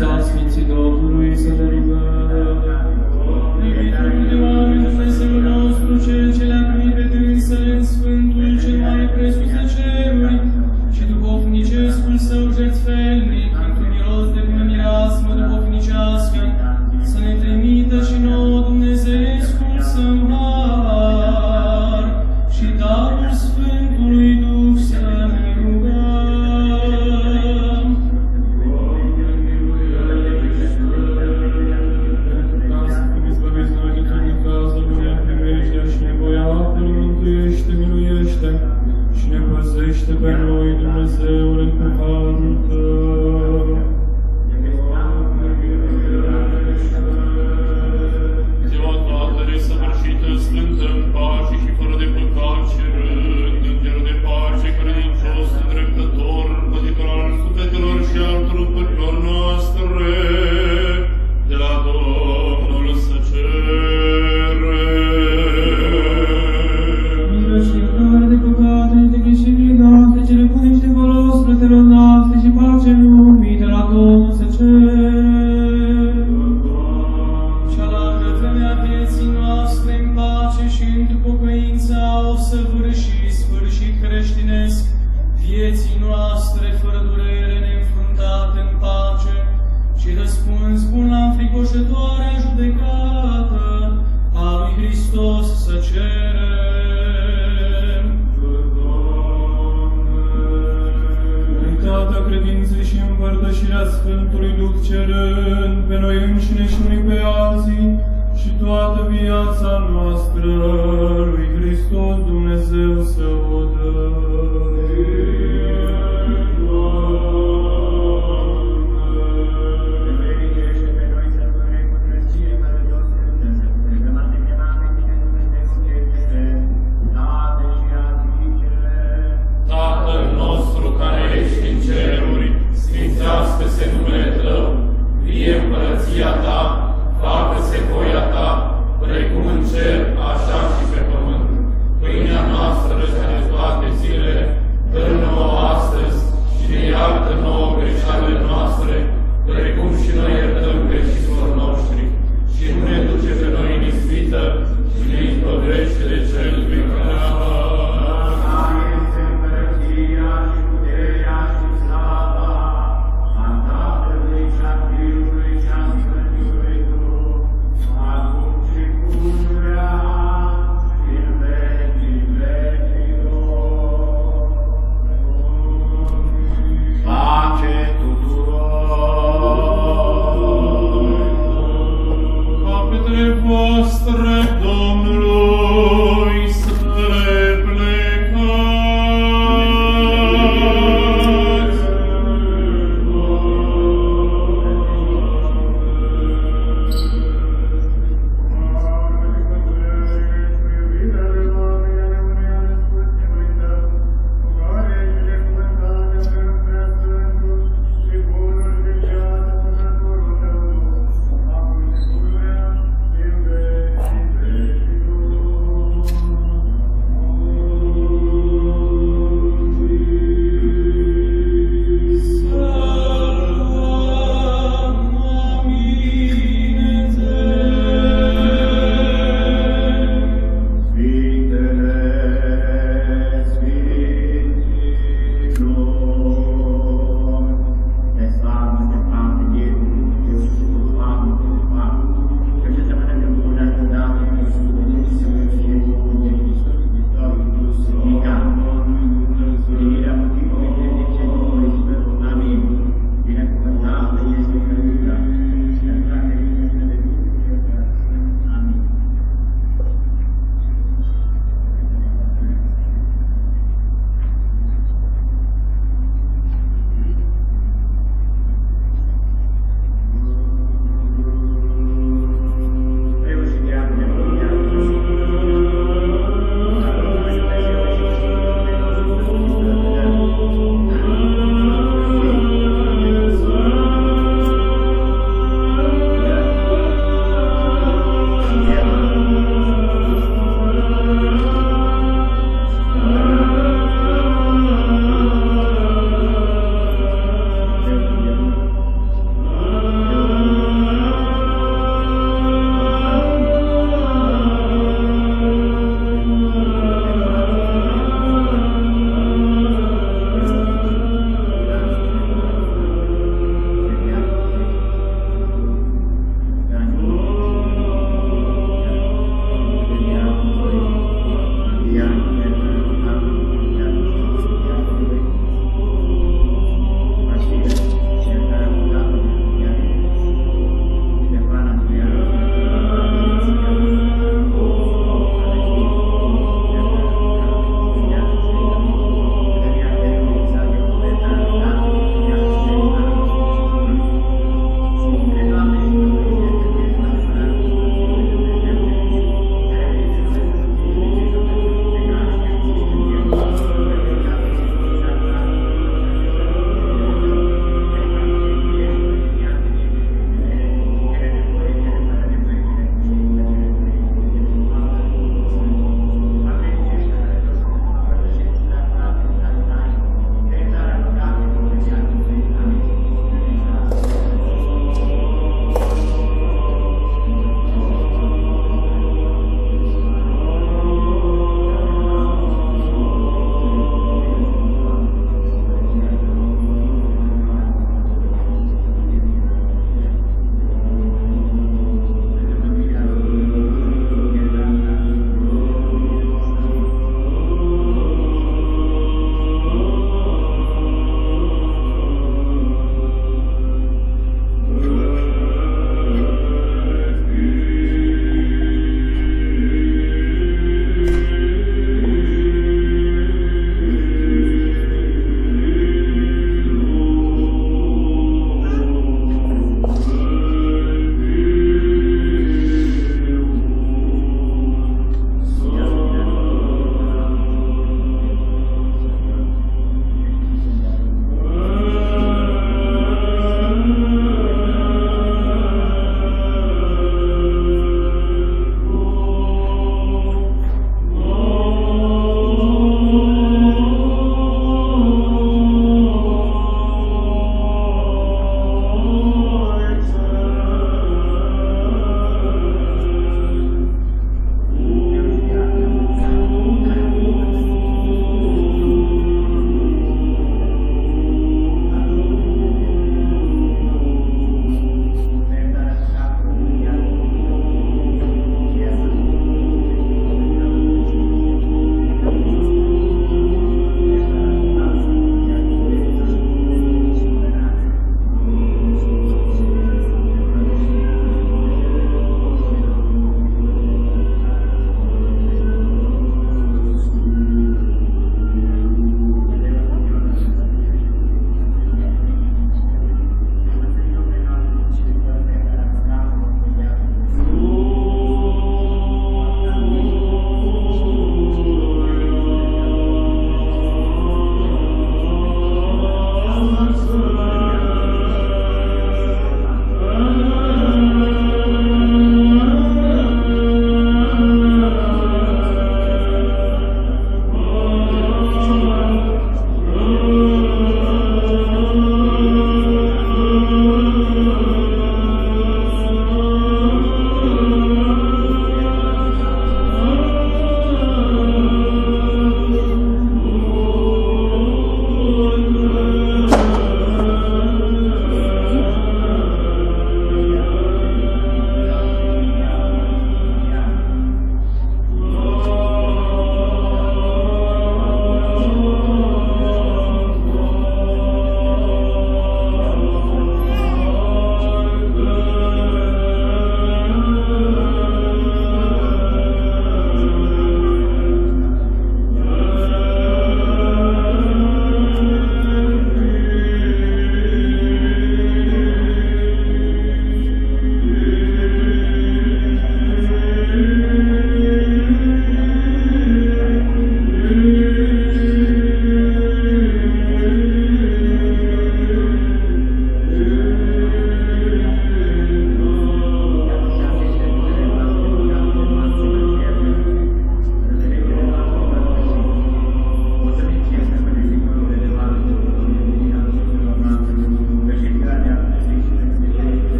Credința Sfinții Domnului să ne rugăm. Iubitul de oameni, Dumnezeu nostru, Cel ce le-a primit pe Dânsele în Sfântul cel mai presus de ceruri și după duhovnicescul Său jertfelnic, într-un miros de bună mireasmă duhovnicească, să ne trimită și nouă Dumnezeescul Său har și darul Sfântului Duh să ne rugăm. Și ne păzește pe noi, Dumnezeule, cu harul Tău. Ziua Tatălui săvârșită, sfântă în pace și fără de păcat și rând, Îngerul de pace, credincios, îndreptător, păzitor al sufletelor și al trupurilor noastre, de la Domnul să cere.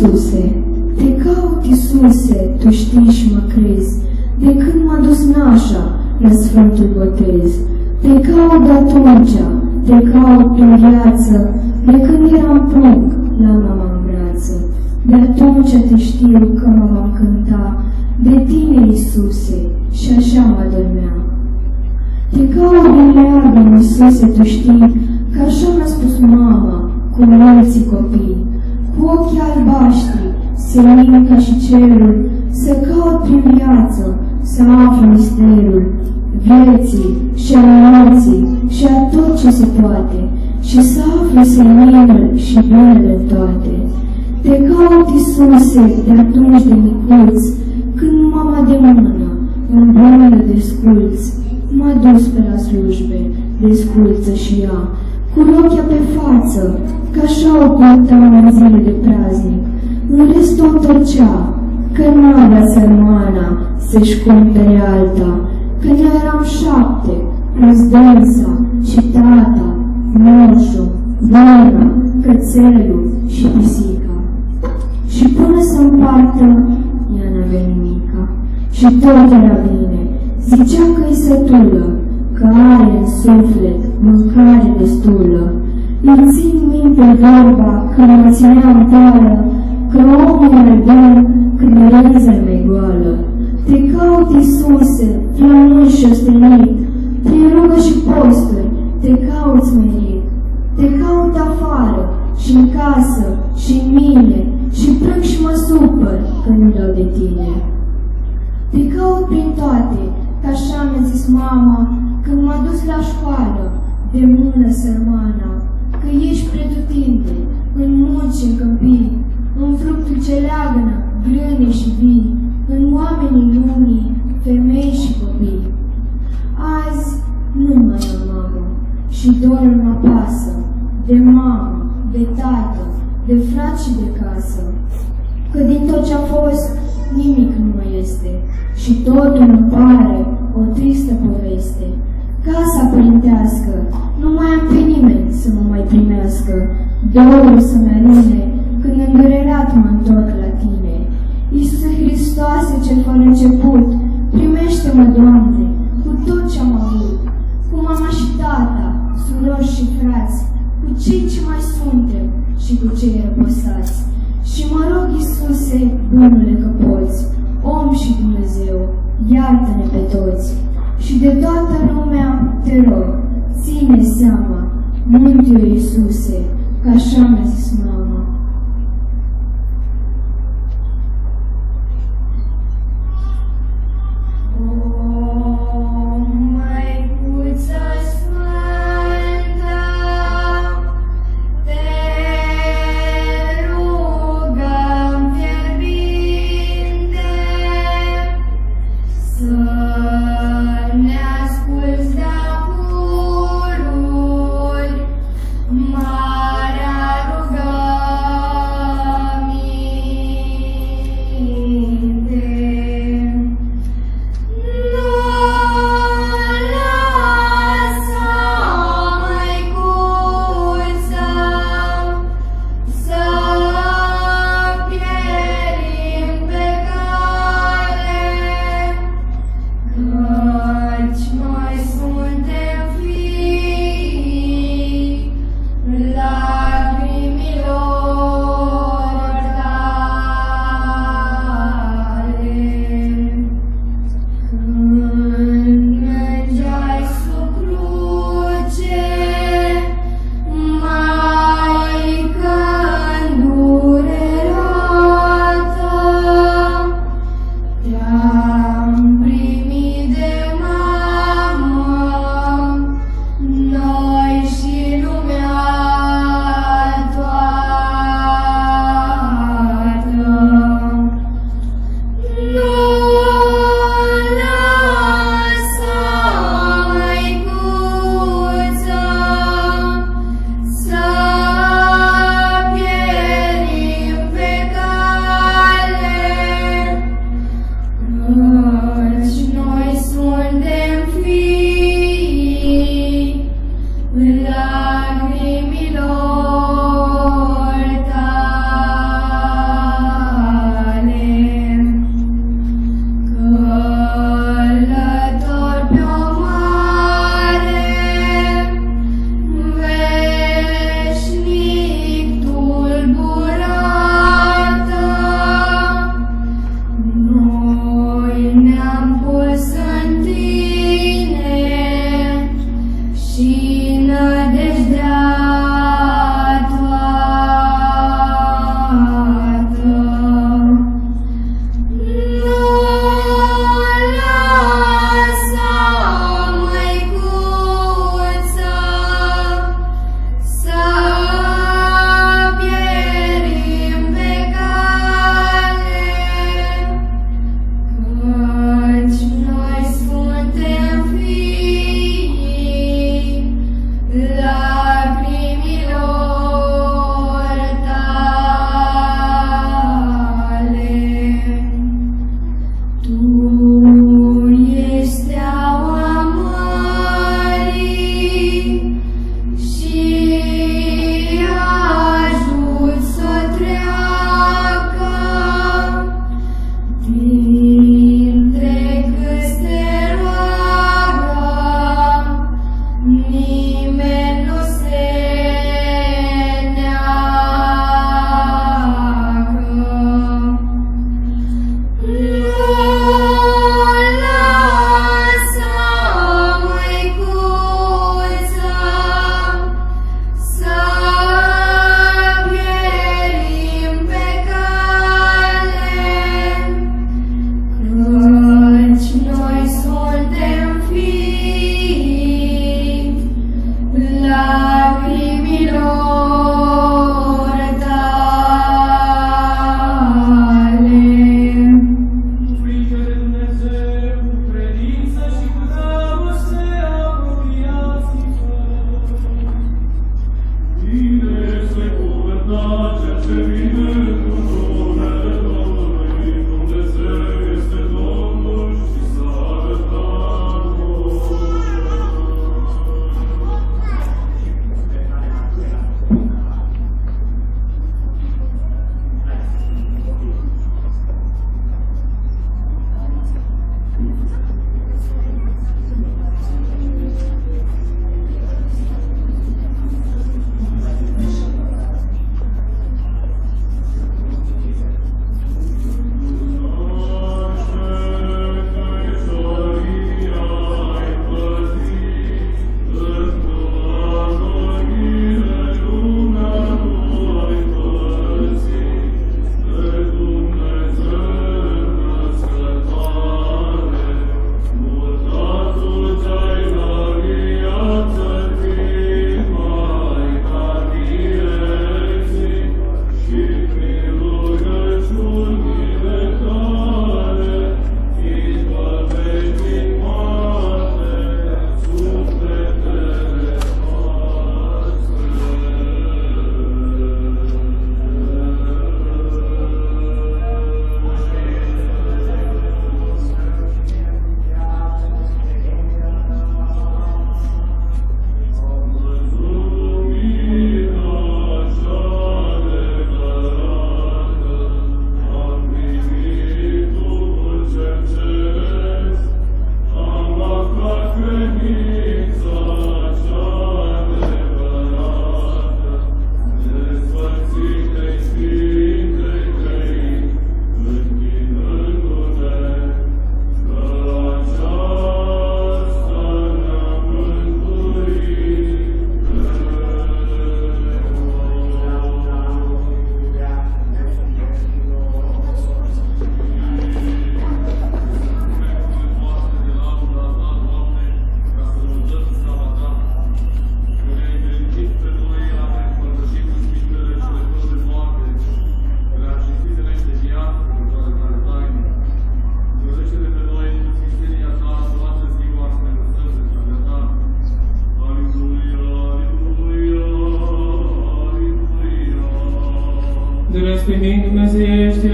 Iisuse, te caut, Iisuse, tu știi și mă crezi, de când m-a dus nașa la Sfântul Botez. Te caut de atunci, te caut prin viață, de când eram prunc la mama în brață. De atunci te știu că mă va cânta de tine, Iisuse, și așa mă dormeam. Te caut de leagă, Iisuse, tu știi, că așa mi-a spus mama, cu mulți copii. Cu ochii albaștri se mint ca și cerul, să caut prin viață, să aflu misterul vieții și a minții și a tot ce se poate, și să aflu seninul și binele toate. Te caut, Iisuse, de atunci de micuț, când mama de mână, în bună desculț, m-a dus pe la slujbe, desculță și ea, cu rochea pe față, că așa o purtam în zile de praznic. În rest o tocea, că n-avea sărmana să-și cumpere alta, că ne eram 7, plus dânsa și tata, moșul, dana, cățelul și pisica. Și până să împartă, ea n-avea nimica. Și tot era bine, zicea că-i sătulă, că are în suflet mâncare destulă. Îmi țin minte vorba când mă ținea în tară, că omul e bun când răză-mi goală. Te caut, Iisuse, plămâni și ostenit, te rugă și posturi, te caut smerit. Te caut afară și în casă și în mine, și plâng și mă supăr că nu dau de tine. Te caut prin toate, că așa mi-a zis mama, când m-a dus la școală, de mână sărmana, că ești pretutinde, în munci, în câmpii, în fructul ce leagănă, grâne și vii, în oamenii lumii, femei și copii. Azi nu mai am mamă și dorul mă pasă, de mamă, de tată, de frați și de casă, că din tot ce-a fost, nimic nu mai este și totul îmi pare o tristă poveste. Casa părintească, nu mai am pe nimeni să mă mai primească, dorul să-mi alune, când îngrerat mă întorc la tine. Iisuse Hristoase, ce fără început, primește-mă, Doamne, cu tot ce-am avut, cu mama și tata, surori și frați, cu cei ce mai suntem și cu cei răposați. Și mă rog, Iisuse, bunule că poți, om și Dumnezeu, iartă-ne pe toți. Și de toată lumea te rog, ține seama, Mântuiul Iisuse, că așa mi-a zis mama.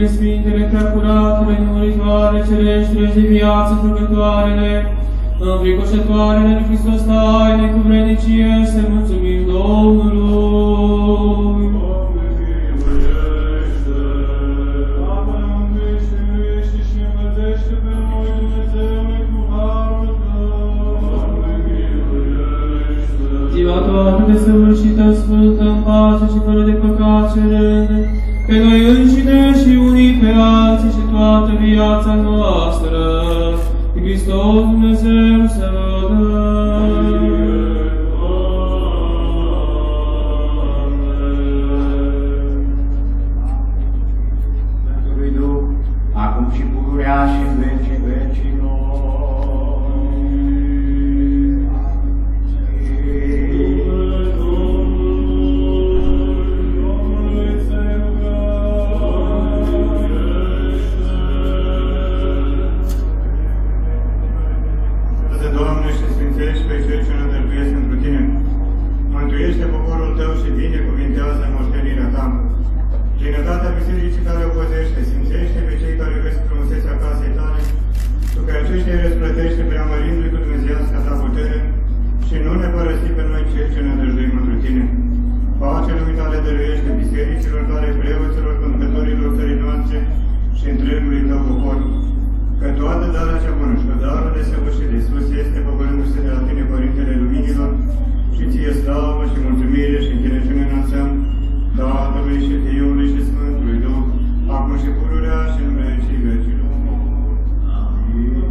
de Sfintele Prea Curată, Măritoare, Cereștile și viață frugătoarele, înfricoșătoarele lui Hristos taine, cu vrednicie să mulțumim Domnului. Toată desăvârșită, sfântă, în pace și fără de păcat cerând, pe noi înșine și unii pe alții și toată viața noastră, de Hristos Dumnezeu să vădă. Dacă vei du, acum și pururea și în vecii vecii noi. Plinătatea bisericii care o păzește, simțește pe cei care vezi frumusețea casei tale, tu că aceștia îi răsplătește preamărindu-i cu dumnezeiasca ta putere și nu ne părăsi pe noi cei ce ne dăjduim întru tine. Pace lumii tale dăruiește bisericilor tale, preoților, cântătorilor țării noastre și întregului tău popor, că toată darea cea bună și că darul de săvârșit de sus este păgându-se de la tine, Părintele Luminilor, și ție slavă și mulțumire și înțelepciune în înseamnă, Tatălui și Fiului și Sfântului Duh, acum și pururea și în vecii vecilor. Amin.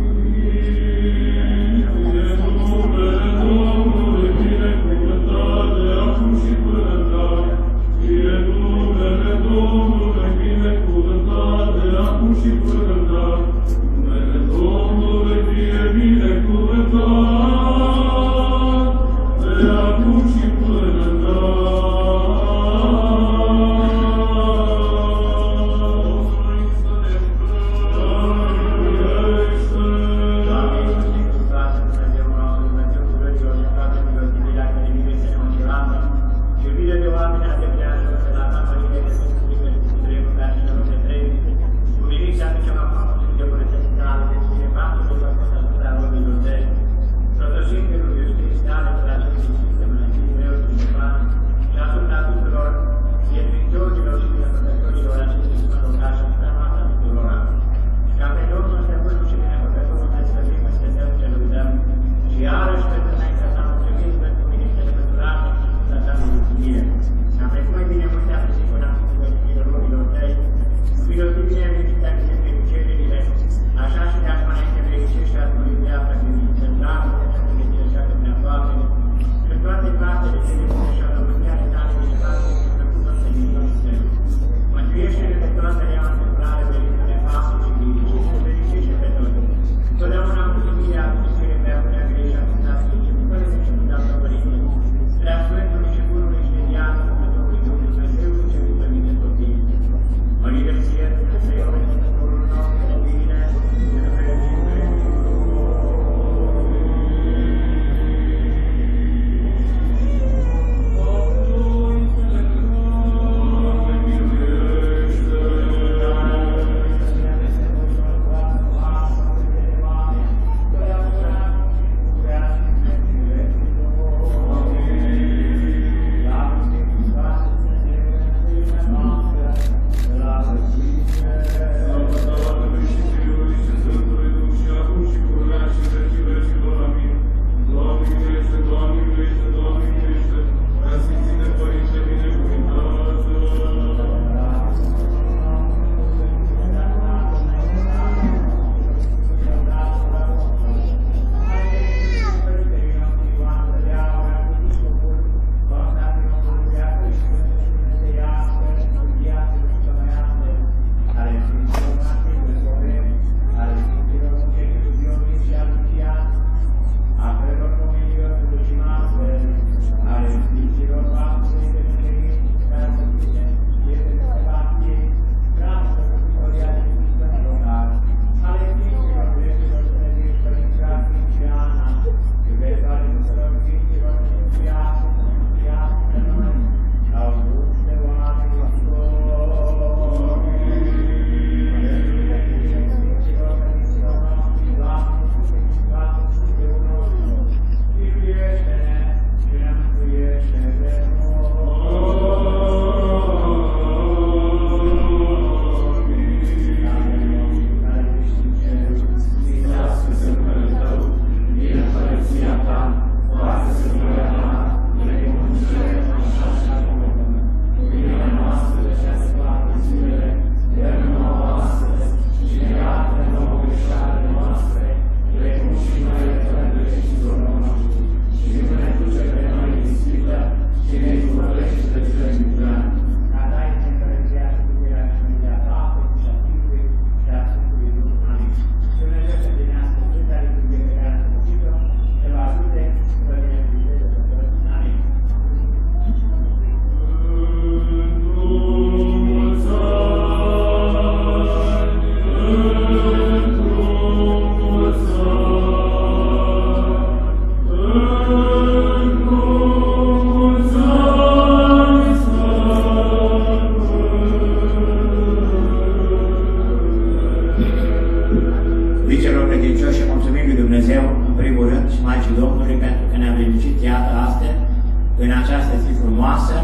în această zi frumoasă,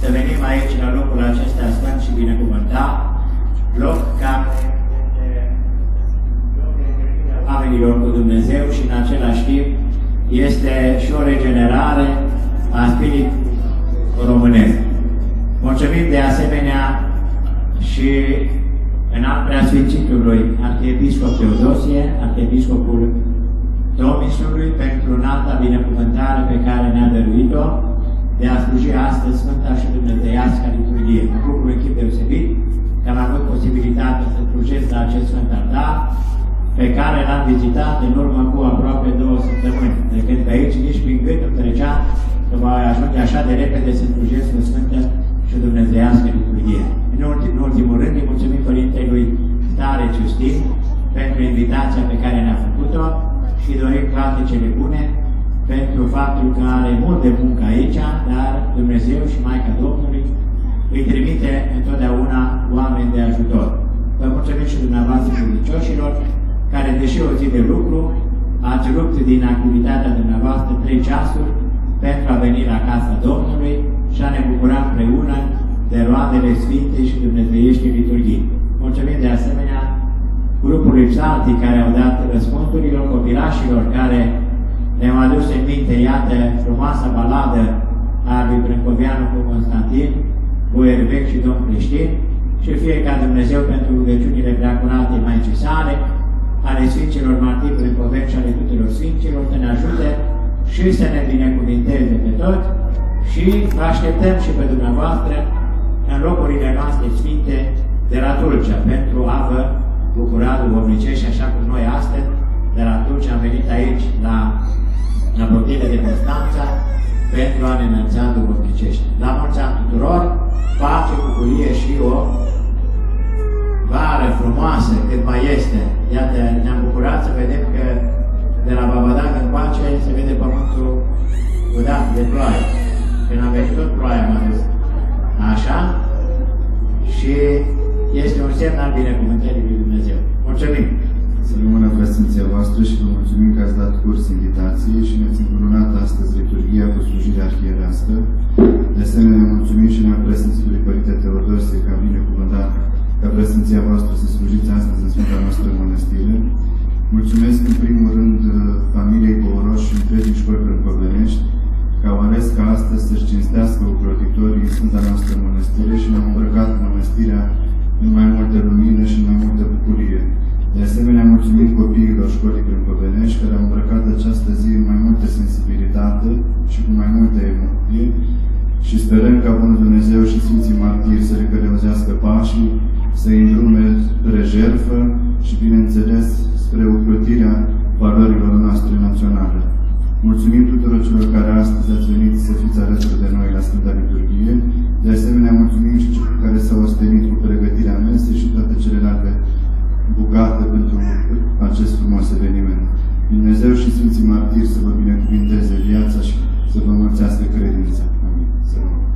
să venim aici la locul acesta sfânt și binecuvântat, loc care este oamenilor cu Dumnezeu și în același timp este și o regenerare a spiritului românesc. Mulțumim de asemenea și în al preasfințitului Arhiepiscop Teodosie, Arhiepiscopul Tomisului, pentru înalta binecuvântare pe care ne-a dăruit-o de a sluji astăzi Sfânta și Dumnezeiasca Liturghie. Mă bucur în chip deosebit că am avut posibilitatea să slujesc la acest Sfânt Altar, pe care l-am vizitat în urmă cu aproape 2 săptămâni. De când pe aici, nici prin gând îmi trecea că va ajunge așa de repede să slujesc cu Sfântă și Dumnezeiască Liturghie. În ultimul rând, îi mulțumim Părintelui Stareț Iustin pentru invitația pe care ne-a făcut-o și dorim toate cele bune pentru faptul că are mult de muncă aici, dar Dumnezeu și Maica Domnului îi trimite întotdeauna oameni de ajutor. Vă mulțumim și dumneavoastră credincioșilor, care, deși o zi de lucru, ați rupt din activitatea dumneavoastră 3 ceasuri pentru a veni la casa Domnului și a ne bucura împreună de roadele sfinte și dumnezeiești liturghii. Mulțumim de asemenea grupului psaltii care au dat răspunsurilor copilașilor care ne-au adus în minte, iată, frumoasa baladă a lui Brâncoveanu cu Constantin, boier vechi și domn creștin, și fie ca Dumnezeu pentru rugăciunile preacunate Maicii sale, ale Sfinților Martiri Brâncoveanu și ale tuturor Sfinților, să ne ajute și să ne binecuvinteze pe toți și vă așteptăm și pe dumneavoastră în locurile noastre sfinte de la Tulcea, pentru a vă bucura duhovnicești, așa cum noi astăzi, de la Tulcea am venit aici, la apropiere de Constanța, pentru a ne înălța duhovnicești. La mulți ani tuturor, pace, bucurie și o vară frumoasă, cât mai este. Iată, ne-am bucurat să vedem că de la Babadag în pace se vede pământul udat de ploaie. Când am venit tot ploaia, am adus. Așa? Și este un semn al binecuvântării lui Dumnezeu. Mulțumim! Să rămână prezenția voastră și vă mulțumim că ați dat curs invitației și ne-ați încununat astăzi liturghia cu slujirea arhierească. De asemenea, mulțumim și noi prezențului Părinte Teodosie că a binecuvântat ca prezenția voastră să slujiți astăzi în Sfânta noastră mănăstire. Mulțumesc în primul rând familiei Boroș și întregii școli brâncovenești că au ales ca astăzi să-și cinstească ocrotitorii în Sfânta noastră mănăstire și ne-au îmbrăcat mănăstirea în mai multă lumină și în mai multă bucurie. De asemenea, mulțumim copiilor școlii brâncovenești care au îmbrăcat această zi în mai multă sensibilitate și cu mai multe emoții și sperăm ca Bunul Dumnezeu și Sfinții Martiri să le călăuzească pașii, să-i îndrume spre jertfă și, bineînțeles, spre ocrotirea valorilor noastre naționale. Mulțumim tuturor celor care astăzi ați venit să fiți alături de noi la Sfânta Liturghie. De asemenea, mulțumim și celor care s-au ostenit cu pregătirea mesei și toate celelalte bucate pentru acest frumos eveniment. Dumnezeu și Sfinții Martiri să vă binecuvinteze viața și să vă mulțească credința. Amin. Să vă mulțumim.